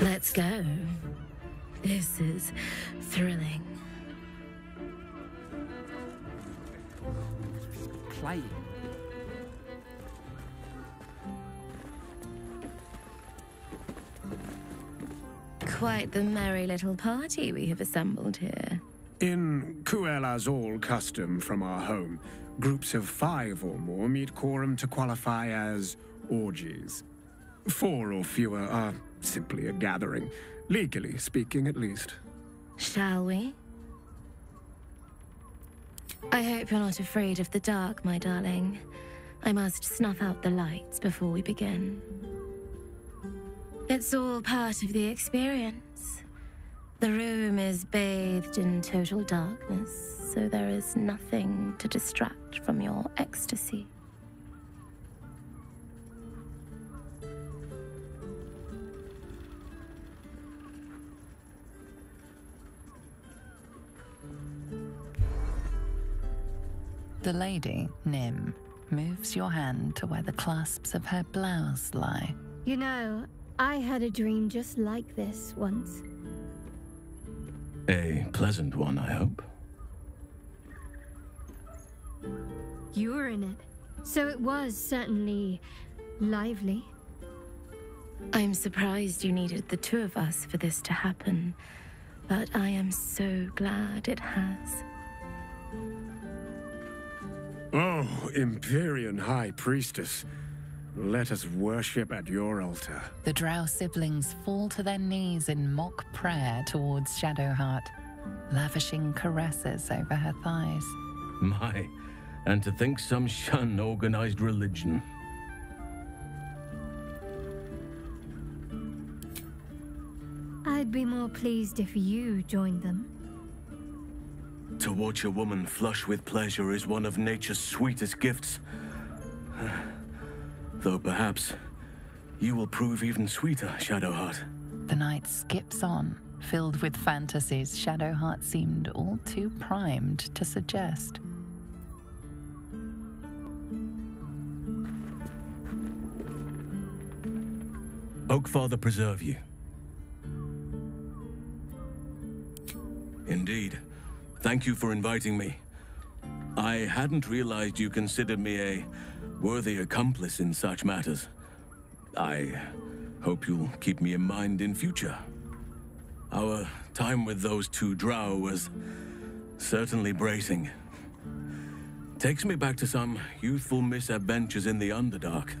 Let's go. This is thrilling. Play. Quite the merry little party we have assembled here. In Kuel Azul custom from our home, groups of 5 or more meet quorum to qualify as orgies. 4 or fewer are simply a gathering. Legally speaking, at least. Shall we? I hope you're not afraid of the dark, my darling. I must snuff out the lights before we begin. It's all part of the experience. The room is bathed in total darkness, so there is nothing to distract from your ecstasy. The lady, Nim, moves your hand to where the clasps of her blouse lie. You know, I had a dream just like this once. A pleasant one, I hope. You were in it, so it was certainly lively. I'm surprised you needed the two of us for this to happen. But I am so glad it has. Oh, Empyrean High Priestess, let us worship at your altar. The Drow siblings fall to their knees in mock prayer towards Shadowheart, lavishing caresses over her thighs. My, and to think some shun organized religion. I'd be more pleased if you joined them. To watch a woman flush with pleasure is one of nature's sweetest gifts. Though perhaps you will prove even sweeter, Shadowheart. The night skips on, filled with fantasies Shadowheart seemed all too primed to suggest. Oakfather preserve you. Indeed. Thank you for inviting me. I hadn't realized you considered me a worthy accomplice in such matters. I hope you'll keep me in mind in future. Our time with those two drow was certainly bracing. Takes me back to some youthful misadventures in the Underdark.